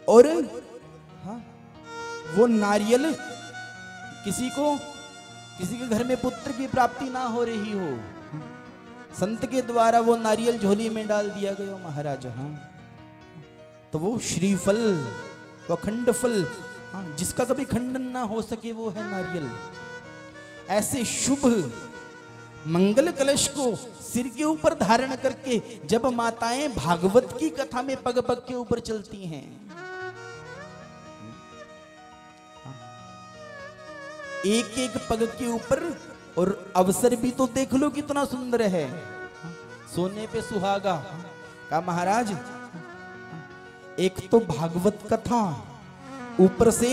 और वो नारियल किसी को, किसी के घर में पुत्र की प्राप्ति ना हो रही हो, संत के द्वारा वो नारियल झोली में डाल दिया गया महाराज। हाँ, तो वो श्रीफल, वो अखंड फल, जिसका कभी खंडन ना हो सके, वो है नारियल। ऐसे शुभ मंगल कलश को सिर के ऊपर धारण करके जब माताएं भागवत की कथा में पग पग के ऊपर चलती हैं, एक एक पग के ऊपर, और अवसर भी तो देख लो कितना सुंदर है, सोने पे सुहागा। का महाराज एक तो भागवत कथा, ऊपर से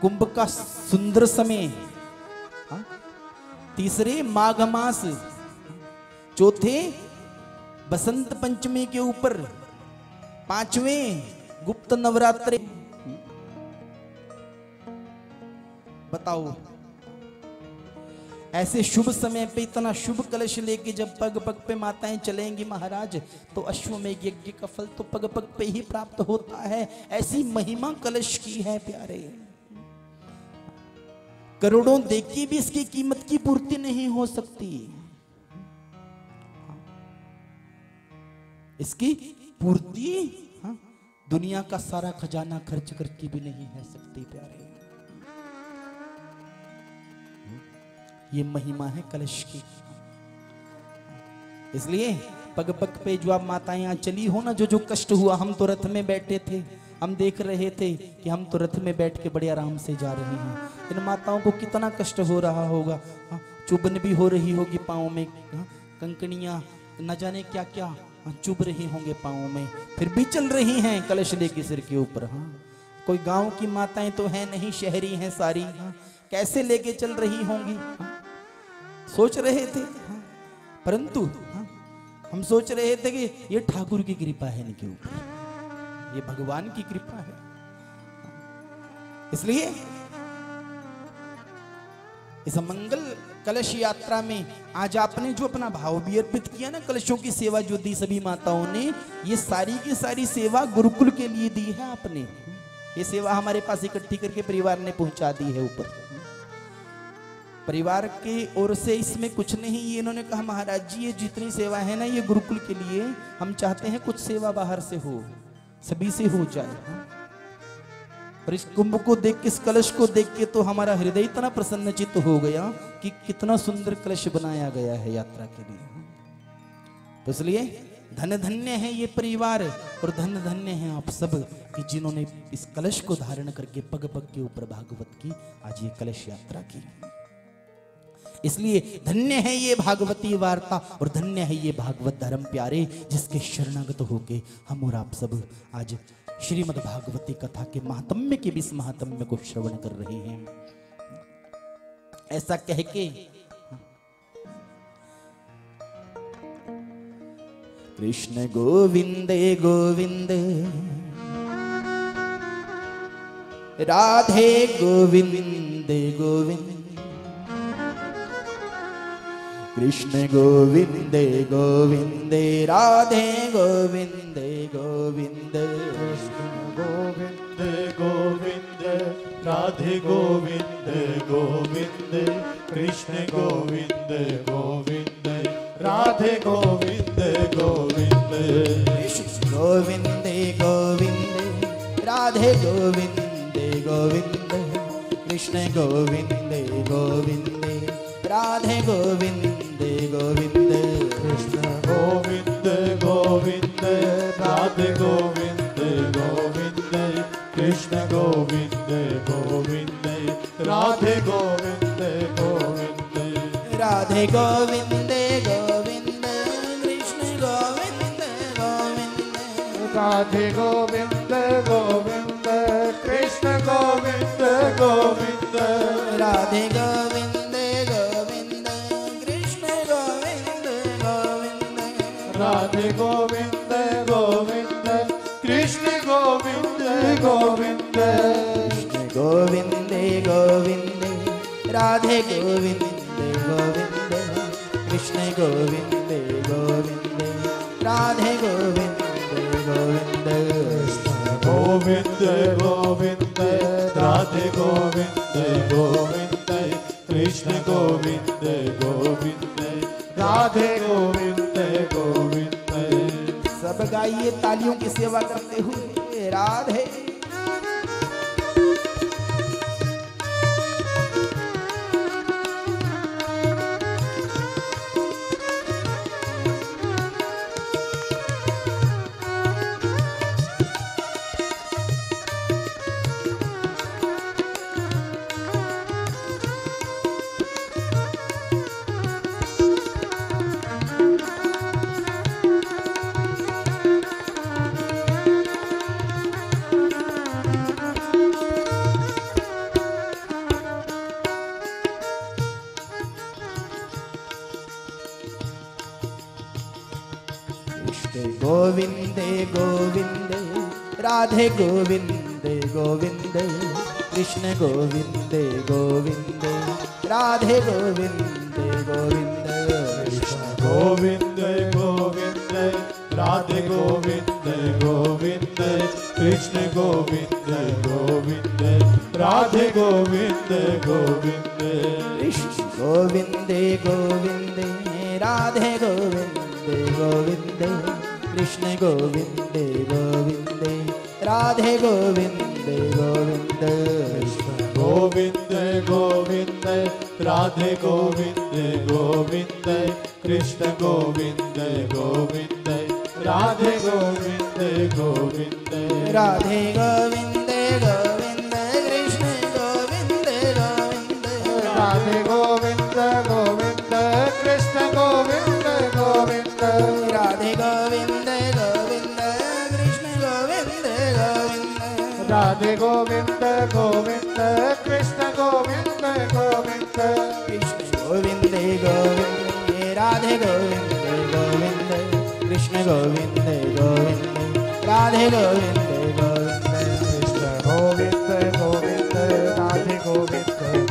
कुंभ का सुंदर समय, तीसरे माघ मास, चौथे बसंत पंचमी के ऊपर, पांचवें गुप्त नवरात्रि। बताओ ऐसे शुभ समय पे इतना शुभ कलश लेके जब पग पग पे माताएं चलेंगी महाराज, तो अश्वमेघ यज्ञ का फल तो पग पग पे ही प्राप्त होता है। ऐसी महिमा कलश की है प्यारे। करोड़ों देके भी इसकी कीमत की पूर्ति नहीं हो सकती, इसकी पूर्ति दुनिया का सारा खजाना खर्च करके भी नहीं हो सकती प्यारे। ये महिमा है कलश की। इसलिए पग पग पे जो आप माताएं यहाँ चली हो ना, जो जो कष्ट हुआ, हम तो रथ में बैठे थे, हम देख रहे थे कि हम तो रथ में बैठ के बड़े आराम से जा रहे हैं, इन माताओं को कितना कष्ट हो रहा होगा, चुभन भी हो रही होगी पाँव में, कंकड़ियाँ न जाने क्या क्या चुभ रही होंगे पाँव में, फिर भी चल रही हैं कलश लेके सिर के ऊपर। हाँ, कोई गांव की माताएं तो हैं नहीं, शहरी हैं सारी, कैसे लेके चल रही होंगी, सोच रहे थे। परंतु हम सोच रहे थे कि ये ठाकुर की कृपा है इनके ऊपर, ये भगवान की कृपा है। इसलिए इस मंगल कलश यात्रा में आज आपने जो अपना भाव भी अर्पित किया ना, कलशों की सेवा जो दी सभी माताओं ने, ये सारी की सारी सेवा गुरुकुल के लिए दी है आपने। ये सेवा हमारे पास इकट्ठी करके परिवार ने पहुंचा दी है ऊपर, परिवार के ओर से इसमें कुछ नहीं। ये इन्होंने कहा महाराज जी ये जितनी सेवा है ना, ये गुरुकुल के लिए, हम चाहते हैं कुछ सेवा बाहर से हो, सभी से हो जाए। और इस कुंभ को देख के, इस कलश को देख के तो हमारा हृदय इतना प्रसन्नचित्त हो गया कि कितना सुंदर कलश बनाया गया है यात्रा के लिए। तो इसलिए धन धन्य है ये परिवार, और धन धन्य है आप सब कि जिन्होंने इस कलश को धारण करके पग पग के ऊपर भागवत की आज ये कलश यात्रा की। इसलिए धन्य है ये भागवती वार्ता, और धन्य है ये भागवत धर्म प्यारे, जिसके शरणागत होके हम और आप सब आज श्रीमद् भागवती कथा के महात्म्य के इस महात्म्य को श्रवण कर रहे हैं। ऐसा कह के कृष्ण गोविंद गोविंद राधे गोविंद गोविंद कृष्ण गोविंदे गोविंदे राधे गोविंदे गोविंदे कृष्ण गोविंदे गोविंदे राधे गोविंदे गोविंदे कृष्ण गोविंदे गोविंदे राधे गोविंदे गोविंदे कृष्ण गोविंदे गोविंदे Hare Govinde Govinda Krishna Govinde Govinde Radhe Govinde Govinde Krishna Govinde Govinde Radhe Govinde Govinde Krishna Govinde Govinde Radhe Govinde Govinde Radhe Govinde Govinde Krishna Govinde Govinde Radhe Govinde Govind Krishna Govind Govind Radhe Govind Govind Krishna Govind Govind Radhe Govind Govind Krishna Govind Govind Krishna Govind Govind Radhe Govind Govind Krishna Govind Govind Radhe Govind Govind Govinda Govinda Radhe Govinda Govinda Krishna Govinda Govinda Radhe Govinda Govinda सब गाइए तालियों की सेवा करते हुए Radhe Radhe Govinde Govinde Krishna Govinde Govinde Radhe Govinde Govinde Krishna Govinde Govinde Radhe Govinde Govinde Krishna Govinde Govinde Radhe Govinde Govinde Krishna Govinde Govinde Radhe Govinde Govinde Krishna Govinde Govinde Radhe Govinde Govinda Krishna Govinde Govinda Radhe Govinde Govinda Krishna Govinde Govinda Radhe Govinde Govinda Radhe Govinde Govinda Krishna Govinde Govinda Radhe Govinde Govinda Krishna Govinde Govinda Radhe Govinde Radhe Govinda Govinda Krishna Govinda Govinda Krishna Govinda Govinda Radhe Govinda Govinda Krishna Govinda Govinda Radhe Govinda Govinda Krishna Govinda Govinda Radhe Govinda Govinda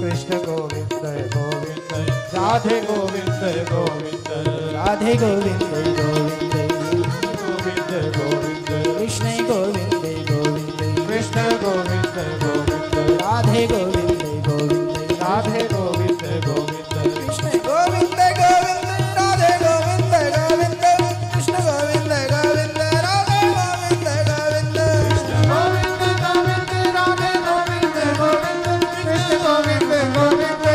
Krishna Govinda Govinda Radhe Govinda Govinda Radhe Govinda Govinda Govinda Govinda Krishna Govinda Krishna Govinda Govinda Radhe Govinda Govinda Radhe Govinda Govinda Krishna Govinda Govinda Radhe Govinda Govinda Krishna Govinda Govinda Radhe Govinda Govinda Krishna Govinda Govinda Radhe Govinda Govinda Krishna Govinda Govinda Radhe Govinda Govinda Krishna Govinda Govinda Radhe Govinda Govinda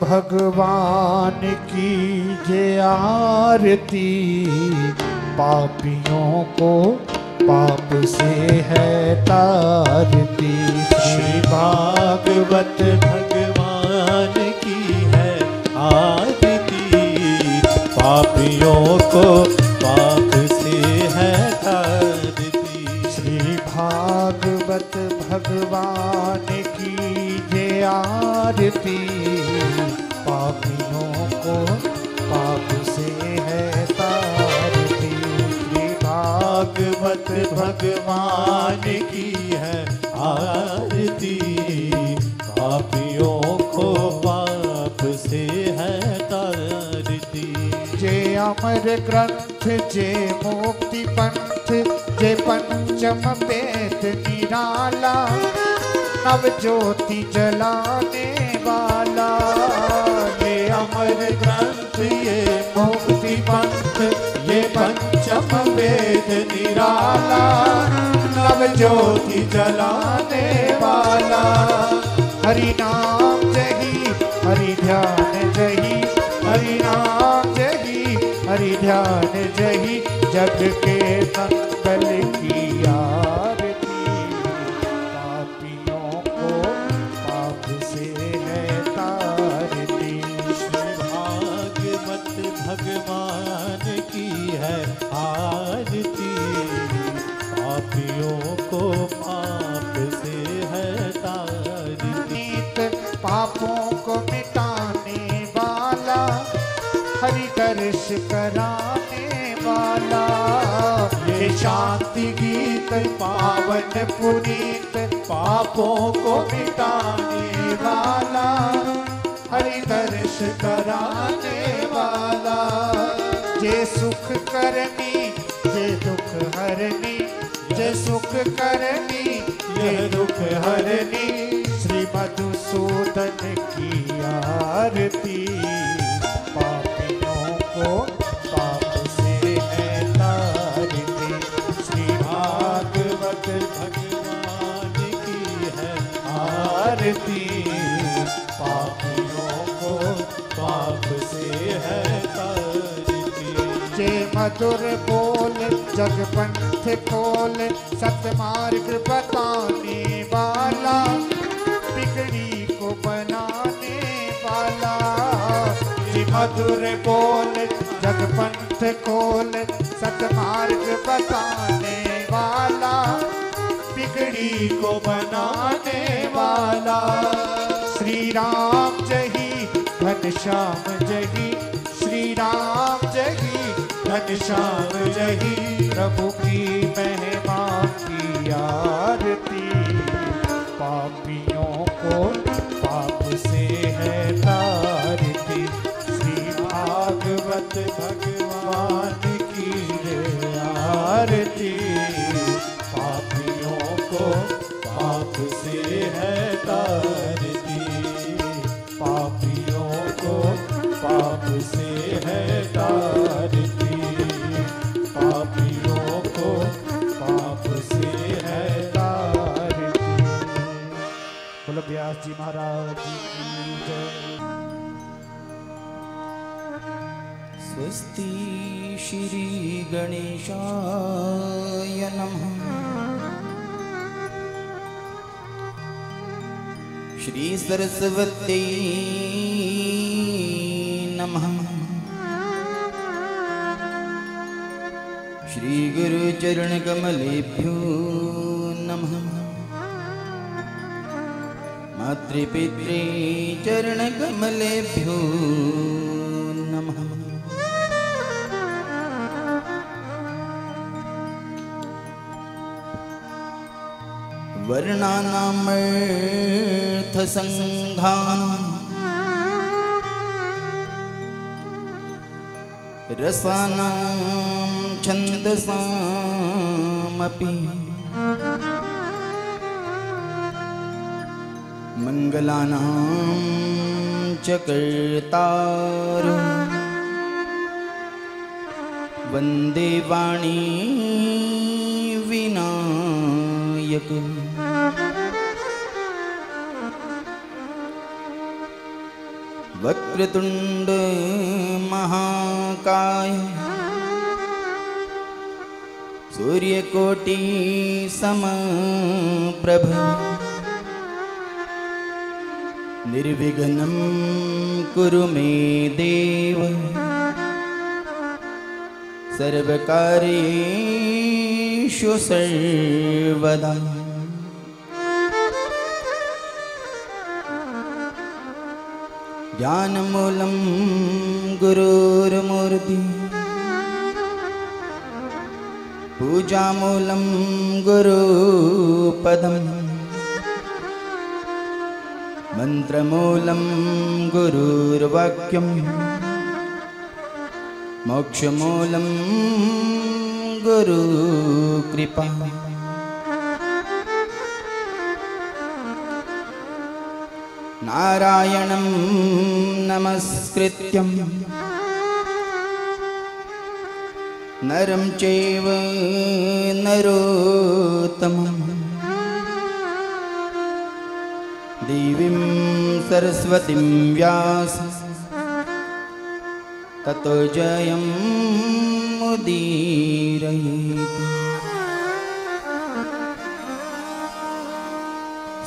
भगवान की जय आरती पापियों को पाप से है तारती श्री भागवत भगवान की है आरती पापियों को पाप से है तारती श्रीमद् भगवान की ये आरती पापियों को पाप से है तारती। श्री भागवत भगवान की है आरती पापियों को पाप से है तारती। जय अमर ग्रंथ जय मुक्ति पंथ जय पंचम वेद निराला नव ज्योति जलाने वाला। ये अमर ग्रंथ ये मुक्ति पंथ ये पंचम वेद निराला नव ज्योति जलाने वाला। हरि नाम जही हरि ध्यान जही हरि नाम जही हरि ध्यान जही जग के मंगल की आरती पापियों को पाप से है तारती। श्री भागवत भगवान की है आरती पापियों को पाप से है तारती। पापों को मिटाने वाला हरि दर्श कराने वाला। ये शांति गीत पावन पुनीत पापों को मिटाने वाला हरि दर्श कराने वाला। जय सुख करनी जय दुख हरनी जय सुख करनी जय दुख हरनी। श्री मधुसूदन की आरती पापियों को पाप से है तारती। श्री भागवत भगवान की है आरती पापियों को पाप से है तारती। जय मधुर बोल जगपंथ खोल सतमार्ग बताने वाला बिगड़ी को बनाने वाला। मधुर बोल जगपंथ खोल सतमार्ग बताने वाला बिगड़ी को बनाने वाला। श्री राम जही घनश्याम जही श्री राम जही घनश्याम जही प्रभु की महिमा की आरती पापियों को पाप से है तारती। भागवत भगवान की है आरती पापियों को पाप से है तारती। पापियों को पाप से है तारती। पापियों को पाप से है तारती। बोलो व्यास जी महाराज की जय। स्वस्ति श्री गणेशाय नमः। श्री सरस्वती नमः। श्री गुरु चरण कमलेभ्यो नमः। मातृपितृ चरण कमलेभ्यो नमः। वर्णानामर्थसंघानां रसानां छन्दसामपि मंगलानां च कर्तारो वन्दे वाणी विनायक। वक्रतुंड महाकाय सूर्यकोटि समप्रभ निर्विघ्नं कुरु मे देव सर्वकार्येषु सर्वदा। ज्ञानमूलं गुरुर्मूर्ति पूजामूलं गुरुपदं मंत्रमूलं गुरुर्वाक्यं मोक्षमूलं गुरुकृपा। नारायणं नमस्कृत्यं नरं चैव नरोत्तमं देवीं सरस्वतीं व्यासं ततो जयं मुदीरयेत्।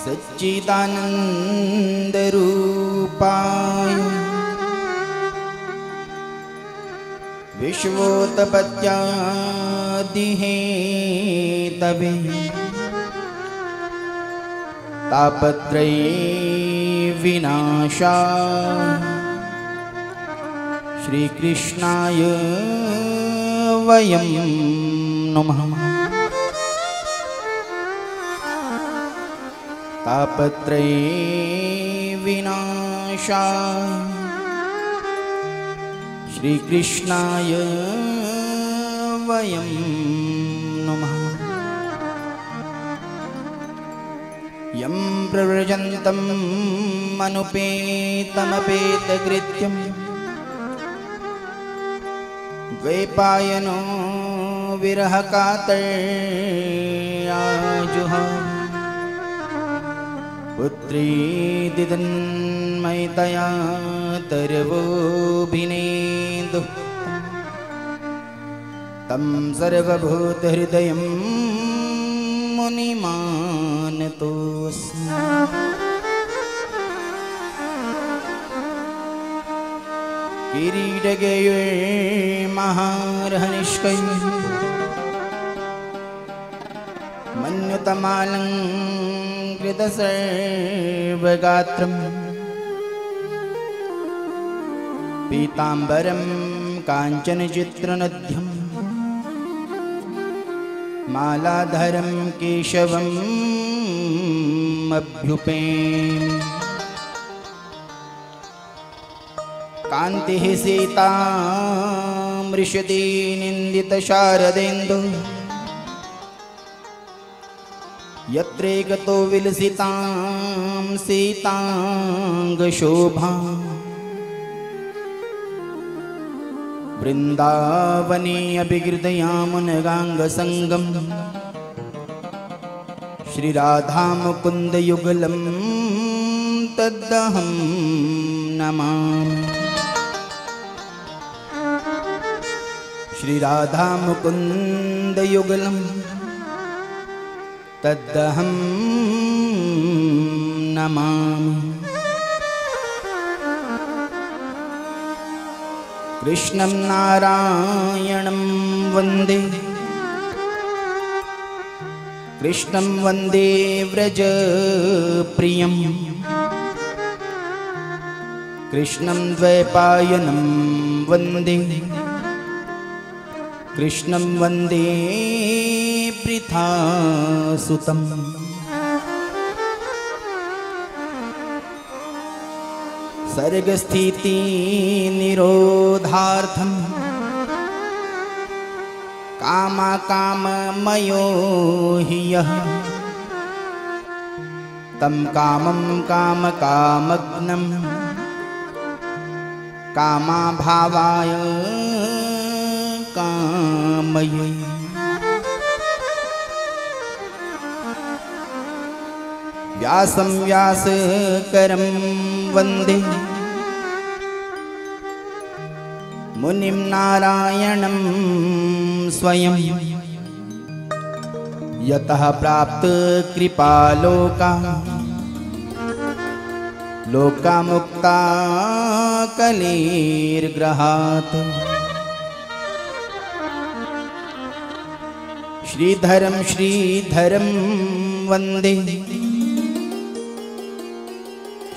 सच्चिदानन्दरूपाय विश्वोत्पत्यादिहेतवे तापत्रये विनाशाय श्रीकृष्णाय वयं नमः। तापत्रये विनाशाय श्रीकृष्णाय वयं नमः। यं प्रव्रजन्तं अनुपेतमपेतकृत्यं द्वैपायनो विरहकातर्याजुः पुत्री दिदन्मयतया तरवोभिनेदु तं सर्वभूतहृदयं मुनिमानतोऽस्मि। किरीटगये महारहनिष्कै मन्युतमालंकृत सर्वगात्रं पीताम्बरं काञ्चनचित्रनद्यं मालाधरं केशवम् अभ्युपेम। कान्तिः सीता मृषति निन्दितशारदेन्दु यत्रेकतो विलसितां सीतांगशोभां वृन्दावने अभिहृदयामुनगाङ्गसङ्गं श्रीराधामुकुन्दयुगलं तदहं नमामि। श्रीराधामुकुन्दयुगलं तदहं नमामि। कृष्णं नारायणं वन्दे व्रजप्रियं कृष्णं द्वैपायनं वन्दे पृथासुतं। सर्गस्थिति निरोधार्थं कामकाममयो हि यः तं कामं कामकामग्नं कामाभावाय कामये। व्यासं व्यासकरं वन्दे मुनिं नारायणं स्वयं यतः प्राप्तकृपालोका लोकामुक्ता कलेर्ग्रहात्। श्रीधरं वन्दे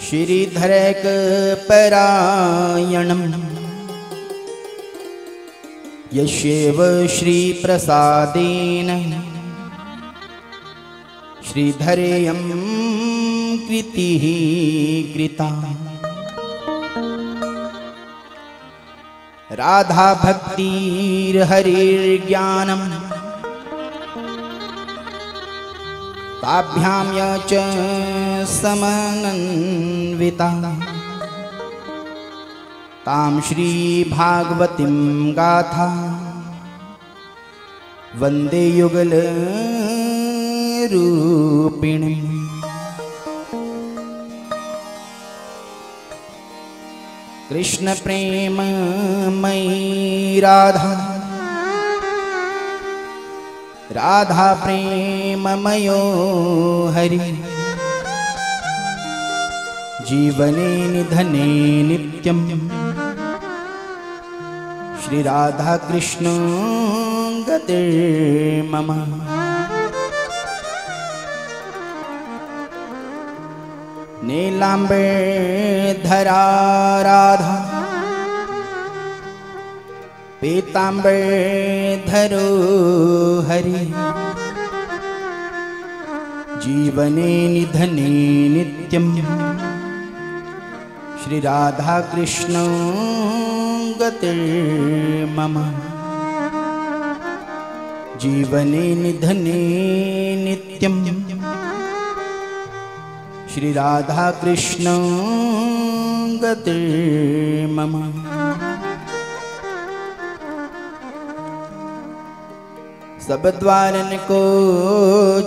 श्रीधरैक परायणं यस्यैव श्रीप्रसादेन श्रीधरेयं कृतिः कृता। राधा भक्तिर्हरिर्ज्ञानं ताभ्यां या च समन्विता तां श्री भागवतीं गाथा वन्दे युगल रूपिणी। कृष्ण प्रेम मयि राधा राधा प्रेम मयो हरि जीवने निधने नित्यं श्री राधा कृष्ण गतिर्मम। नीलाम्बे धरा राधा पीताम्बे धरो हरि जीवने निधने नित्यं श्री राधा कृष्ण गतिर्मम। जीवने निधने नित्यं श्री राधा कृष्ण गतिर्मम। सब द्वारन को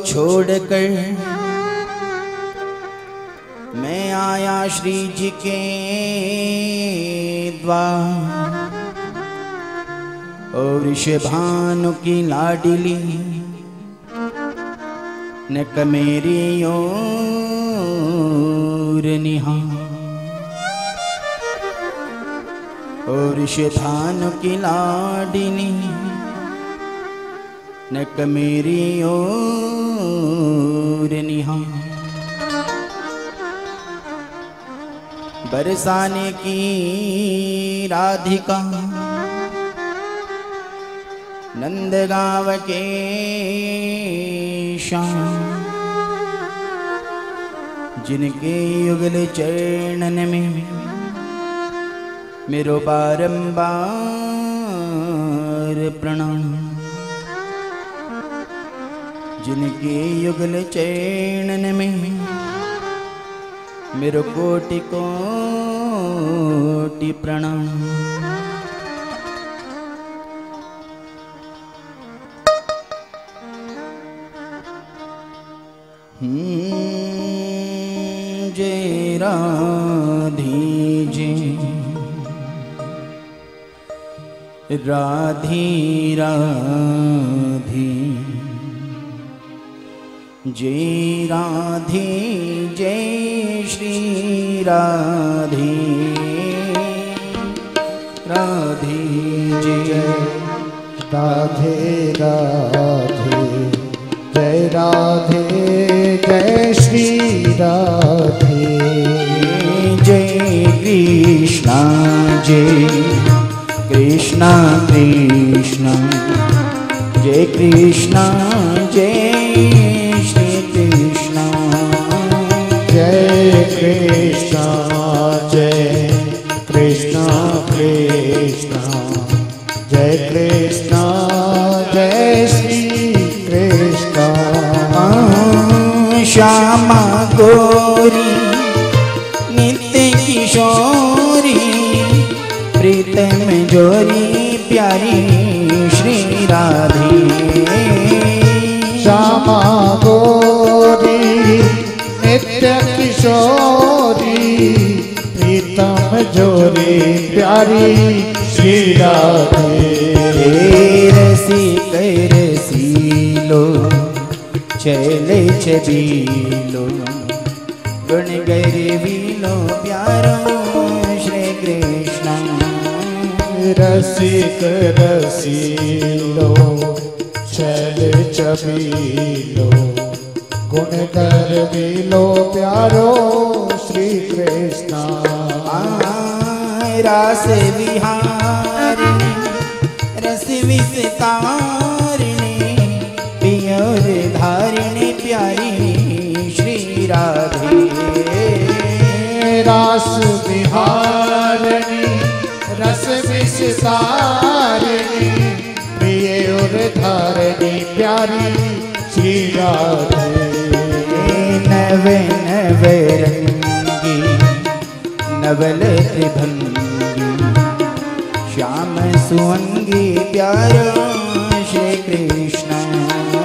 छोड़कर मैं आया श्री जी के द्वार और ऋषभानु की लाडली न कमेरी निहा और शैतान की लाडिनी नक मेरी ओर निहा। बरसाने की राधिका नंदगांव के श्याम जिनके युगल चरणन में मेरो बारंबार प्रणाम जिनके युगल चरणन में मेरो कोटि कोटि प्रणाम। जय राधे जय राधे राधे जय राधे जय श्री राधे राधे जय राधे राधे जय राधे जय श्री राधे जय कृष्णा जय कृष्णा कृष्णा जय कृष्णा जय श्री कृष्णा जय कृष्णा जय कृष्णा कृष्णा जय कृष्णा जय श्री कृष्णा। श्यामा गौरी नित्य किशोरी प्रीतम जोरी प्यारी श्री राधे। श्यामा गौरी नित्य किशोरी प्रीतम जोरी प्यारी श्री राधे। रसिक रसीलो चले छबीलो गुण गरीबीलो प्यारो श्री कृष्ण। रसिक रसीलो चले छबीलो गुण कर मिलो प्यारो श्री कृष्णा रास विहारिणी रस विस्तारिणी पियर धारिणी प्यारी श्री राधे रास विहारिणी रस विस्तारिणी पियर धारिणी प्यारी श्री राधे नवे नवे रंगी नवल त्रिभंगी श्याम सुअंगी प्यारा श्री कृष्ण नव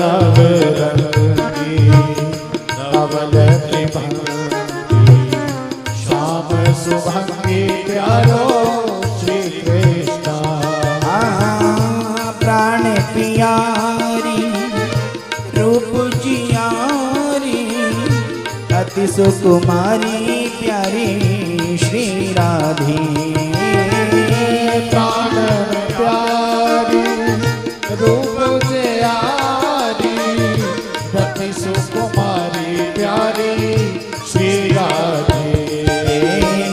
नव रंगी नवल त्रिभंगी श्याम सुभंगी प्यारो श्री कृष्ण प्राण पिया अति सुकुमारी प्यारी श्री राधे प्राण प्यारी रूप जयारी अति सुकुमारी प्यारी श्री राधे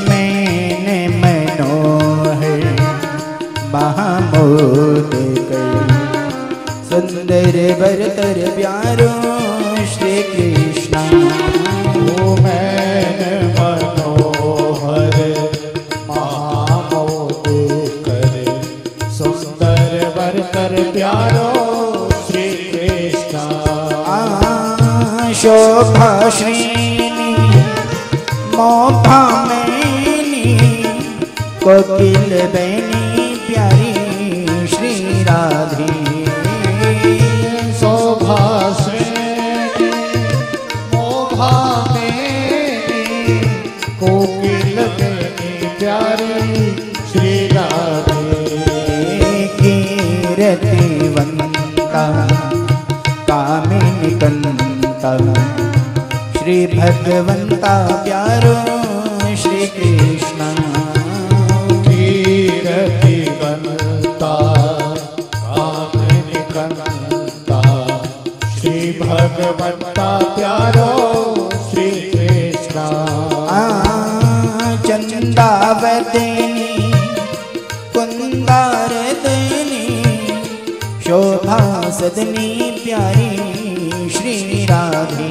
मैंने मनोहर महामोद सुंदर बरतर प्यारो श्री कृष्णा शोभा श्रीनी मोभा मैनी कोकिल बैनी प्यारी श्री राधे शोभा श्रीनी मोभा मैनी कोकिल बैनी प्यारी श्री राधे कीरति वंता कामिनी कंदा श्री भगवंता प्यारो श्री कृष्णा कीरति बनता काम निकलता श्री भगवंता प्यारो श्री कृष्णा चंदावतनी कुंदार देनी शोभा सदनी प्यारी श्री राधे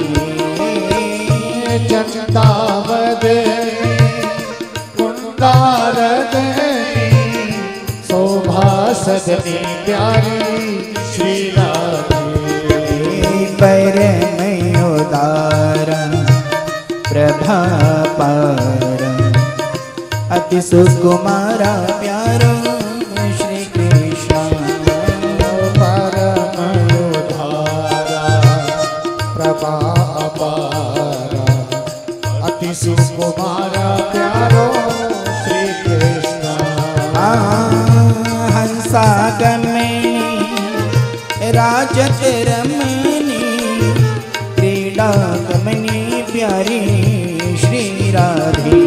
चंदावदे कुंदारदे शोभा सदनी प्यारी श्री राधे परम उदार प्रभापार अति सुकुमारा प्यारो श्री कृष्ण सुकुमारा प्यारो श्री कृष्ण हंसागमनी राजत रमनी क्रीडागमनी प्यारी श्री राधे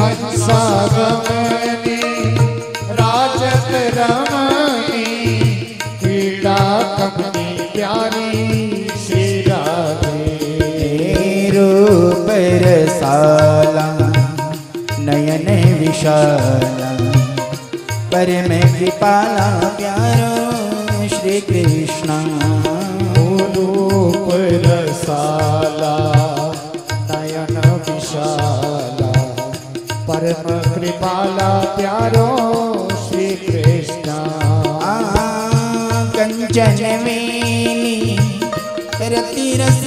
हंसागमनी राजत रमनी क्रीडागमनी प्यारी रसाला नयन विशाला परम कृपाला प्यारो श्री कृष्णा रूप रसाला नयन विशाला परम कृपाला प्यारो श्री कृष्णा कंचन वेणी रति रस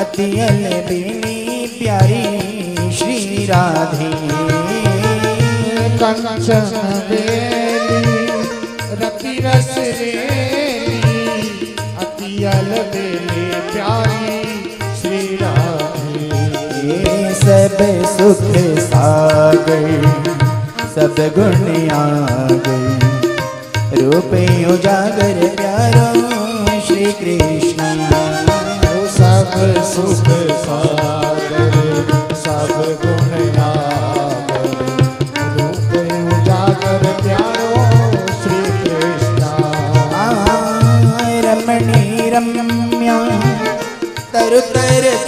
अतियल बेनी प्यारी श्री राधे कंचन बेनी रति रस रेनी अतियल बेनी प्यारी श्री राधे सब सुख सागर सब गुण आगर रूप उजागर प्यारो श्री कृष्ण सब सुख सागर सब गुण गागर रूप उजागर प्यारो श्री कृष्ण।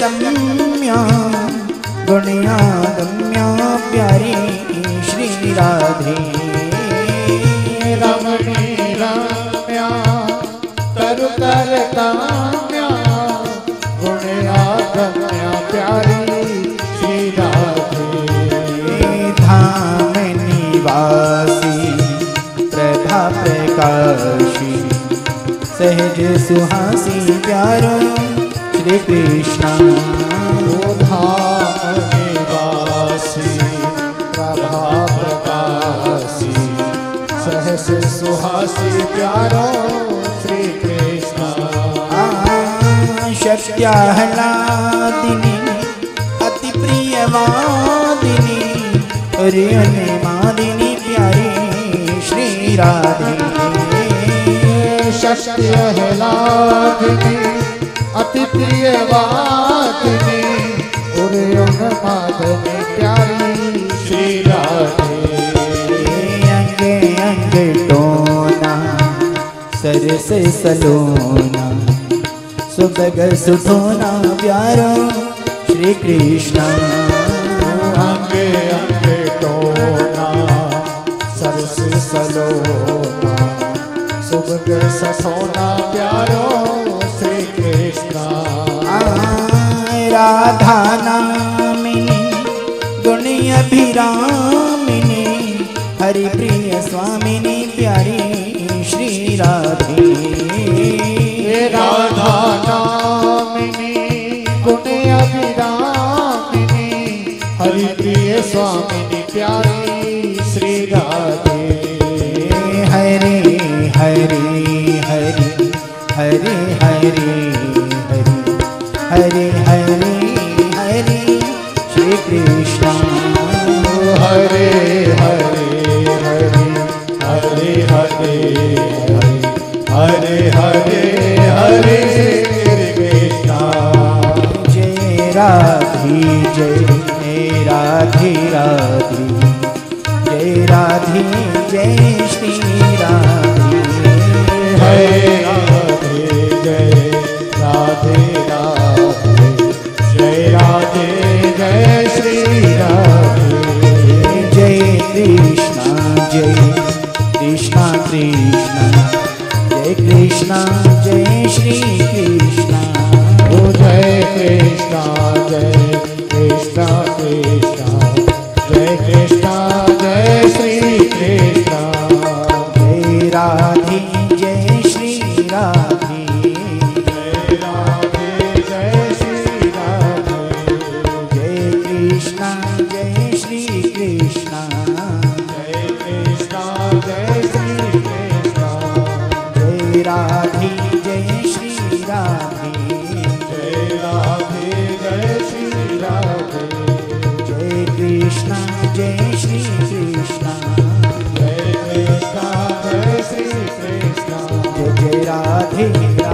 गम्या गुणया गम्या प्यारी श्री राधे रमणी रम्या तरु तरताम्या गुणया गम्या प्यारी श्री राधे धाम निवासी प्रभा प्रकाशी सहज सुहासी प्यारो श्री कृष्ण निवासी प्रभा प्रकाशी सहज सुहासी प्यारो श्री कृष्ण शक्याहलादिनी अति प्रियवादिनी रियने मादिनी प्यारी श्री राधे शक्ति हलादिनी अति प्रियवादिनी उन्मादिनी प्यारी श्री राधे अंगे अंगे टोना सर से सलोना सुबग सुठोना प्यारा श्री कृष्ण अंगे अंगे टोना सर से सलोना सुबग ससोना प्यारो श्री कृष्ण राधा नामिनी दुनिया अभिरामिनी हरि प्रिय स्वामिनी प्यारी श्री राधे राधा नामिनी दुनिया अभिरामिनी हरि प्रिय स्वामिनी प्यारी श्री राधे हरे हरे हरे हरे हरे हरे हरे श्री कृष्ण हरे हरे हरे हरे हरे हरे हरे हरे श्री कृष्ण जय राधे जय राधे राधे जय राधे जय श्री राधे हरे राधे जय राधे राधे जय राधे जय श्री राधे जय कृष्णा कृष्णा जय कृष्णा जय श्री कृष्णा ओ जय कृष्णा कृष्णा जय कृष्णा जय श्री कृष्णा जय राधे जय राधे जय राधे जय श्री राधे जय श्री कृष्णा जय कृष्णा जय श्री कृष्णा जय राधे जय श्री राधे जय राधे जय श्री राधे जय कृष्णा जय श्री कृष्णा जय कृष्णा जय श्री कृष्णा जय राधे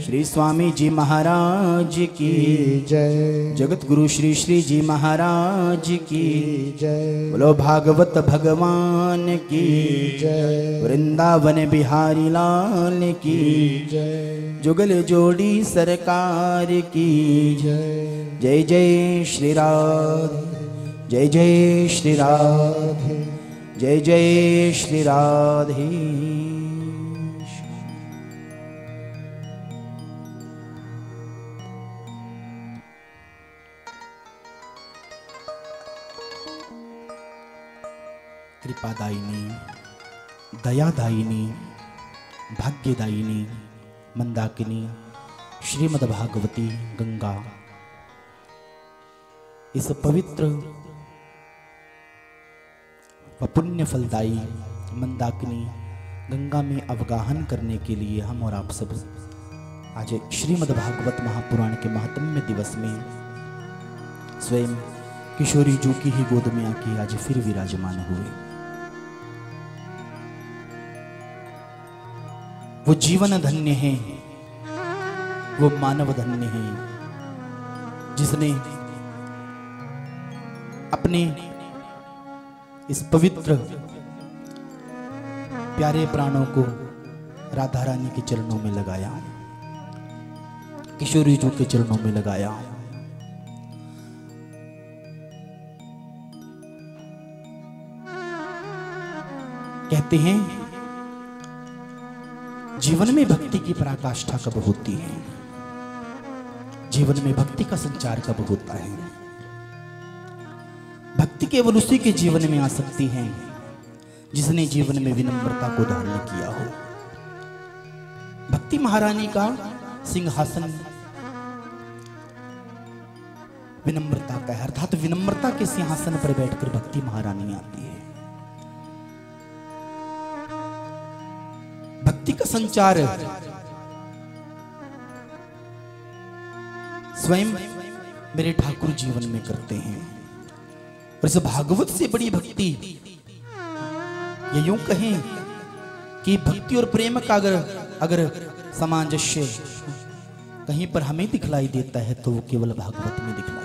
श्री स्वामी जी महाराज की जय, जगत गुरु श्री श्री जी महाराज की जय, बोलो भागवत भगवान की जय, वृंदावन बिहारी लाल की जय, जुगल जोड़ी सरकार की जय। जय जय श्री राधे, जय जय श्री राधे, जय जय श्री राधे। कृपादायिनी, दयादायिनी, भाग्यदायिनी, मंदाकिनी, श्रीमद्भागवती गंगा, इस पवित्र व पुण्य फलदायी मंदाकिनी गंगा में अवगाहन करने के लिए हम और आप सब आज श्रीमद् भागवत महापुराण के महात्म्य दिवस में स्वयं किशोरी जी की ही गोद में आके आज फिर विराजमान हुए। वो जीवन धन्य है, वो मानव धन्य है, जिसने अपने इस पवित्र प्यारे प्राणों को राधा रानी के चरणों में लगाया, किशोरी जी के चरणों में लगाया। कहते हैं जीवन में भक्ति की पराकाष्ठा कब होती है, जीवन में भक्ति का संचार कब होता है। भक्ति केवल उसी के जीवन में आ सकती है जिसने जीवन में विनम्रता को धारण किया हो। भक्ति महारानी का सिंहासन विनम्रता का है, अर्थात विनम्रता के सिंहासन पर बैठकर भक्ति महारानी आती है। भक्ति का संचार स्वयं मेरे ठाकुर जीवन में करते हैं। और इस भागवत से बड़ी भक्ति, ये यूं कहें कि भक्ति और प्रेम का अगर सामंजस्य कहीं पर हमें दिखलाई देता है तो वो केवल भागवत में दिखलाई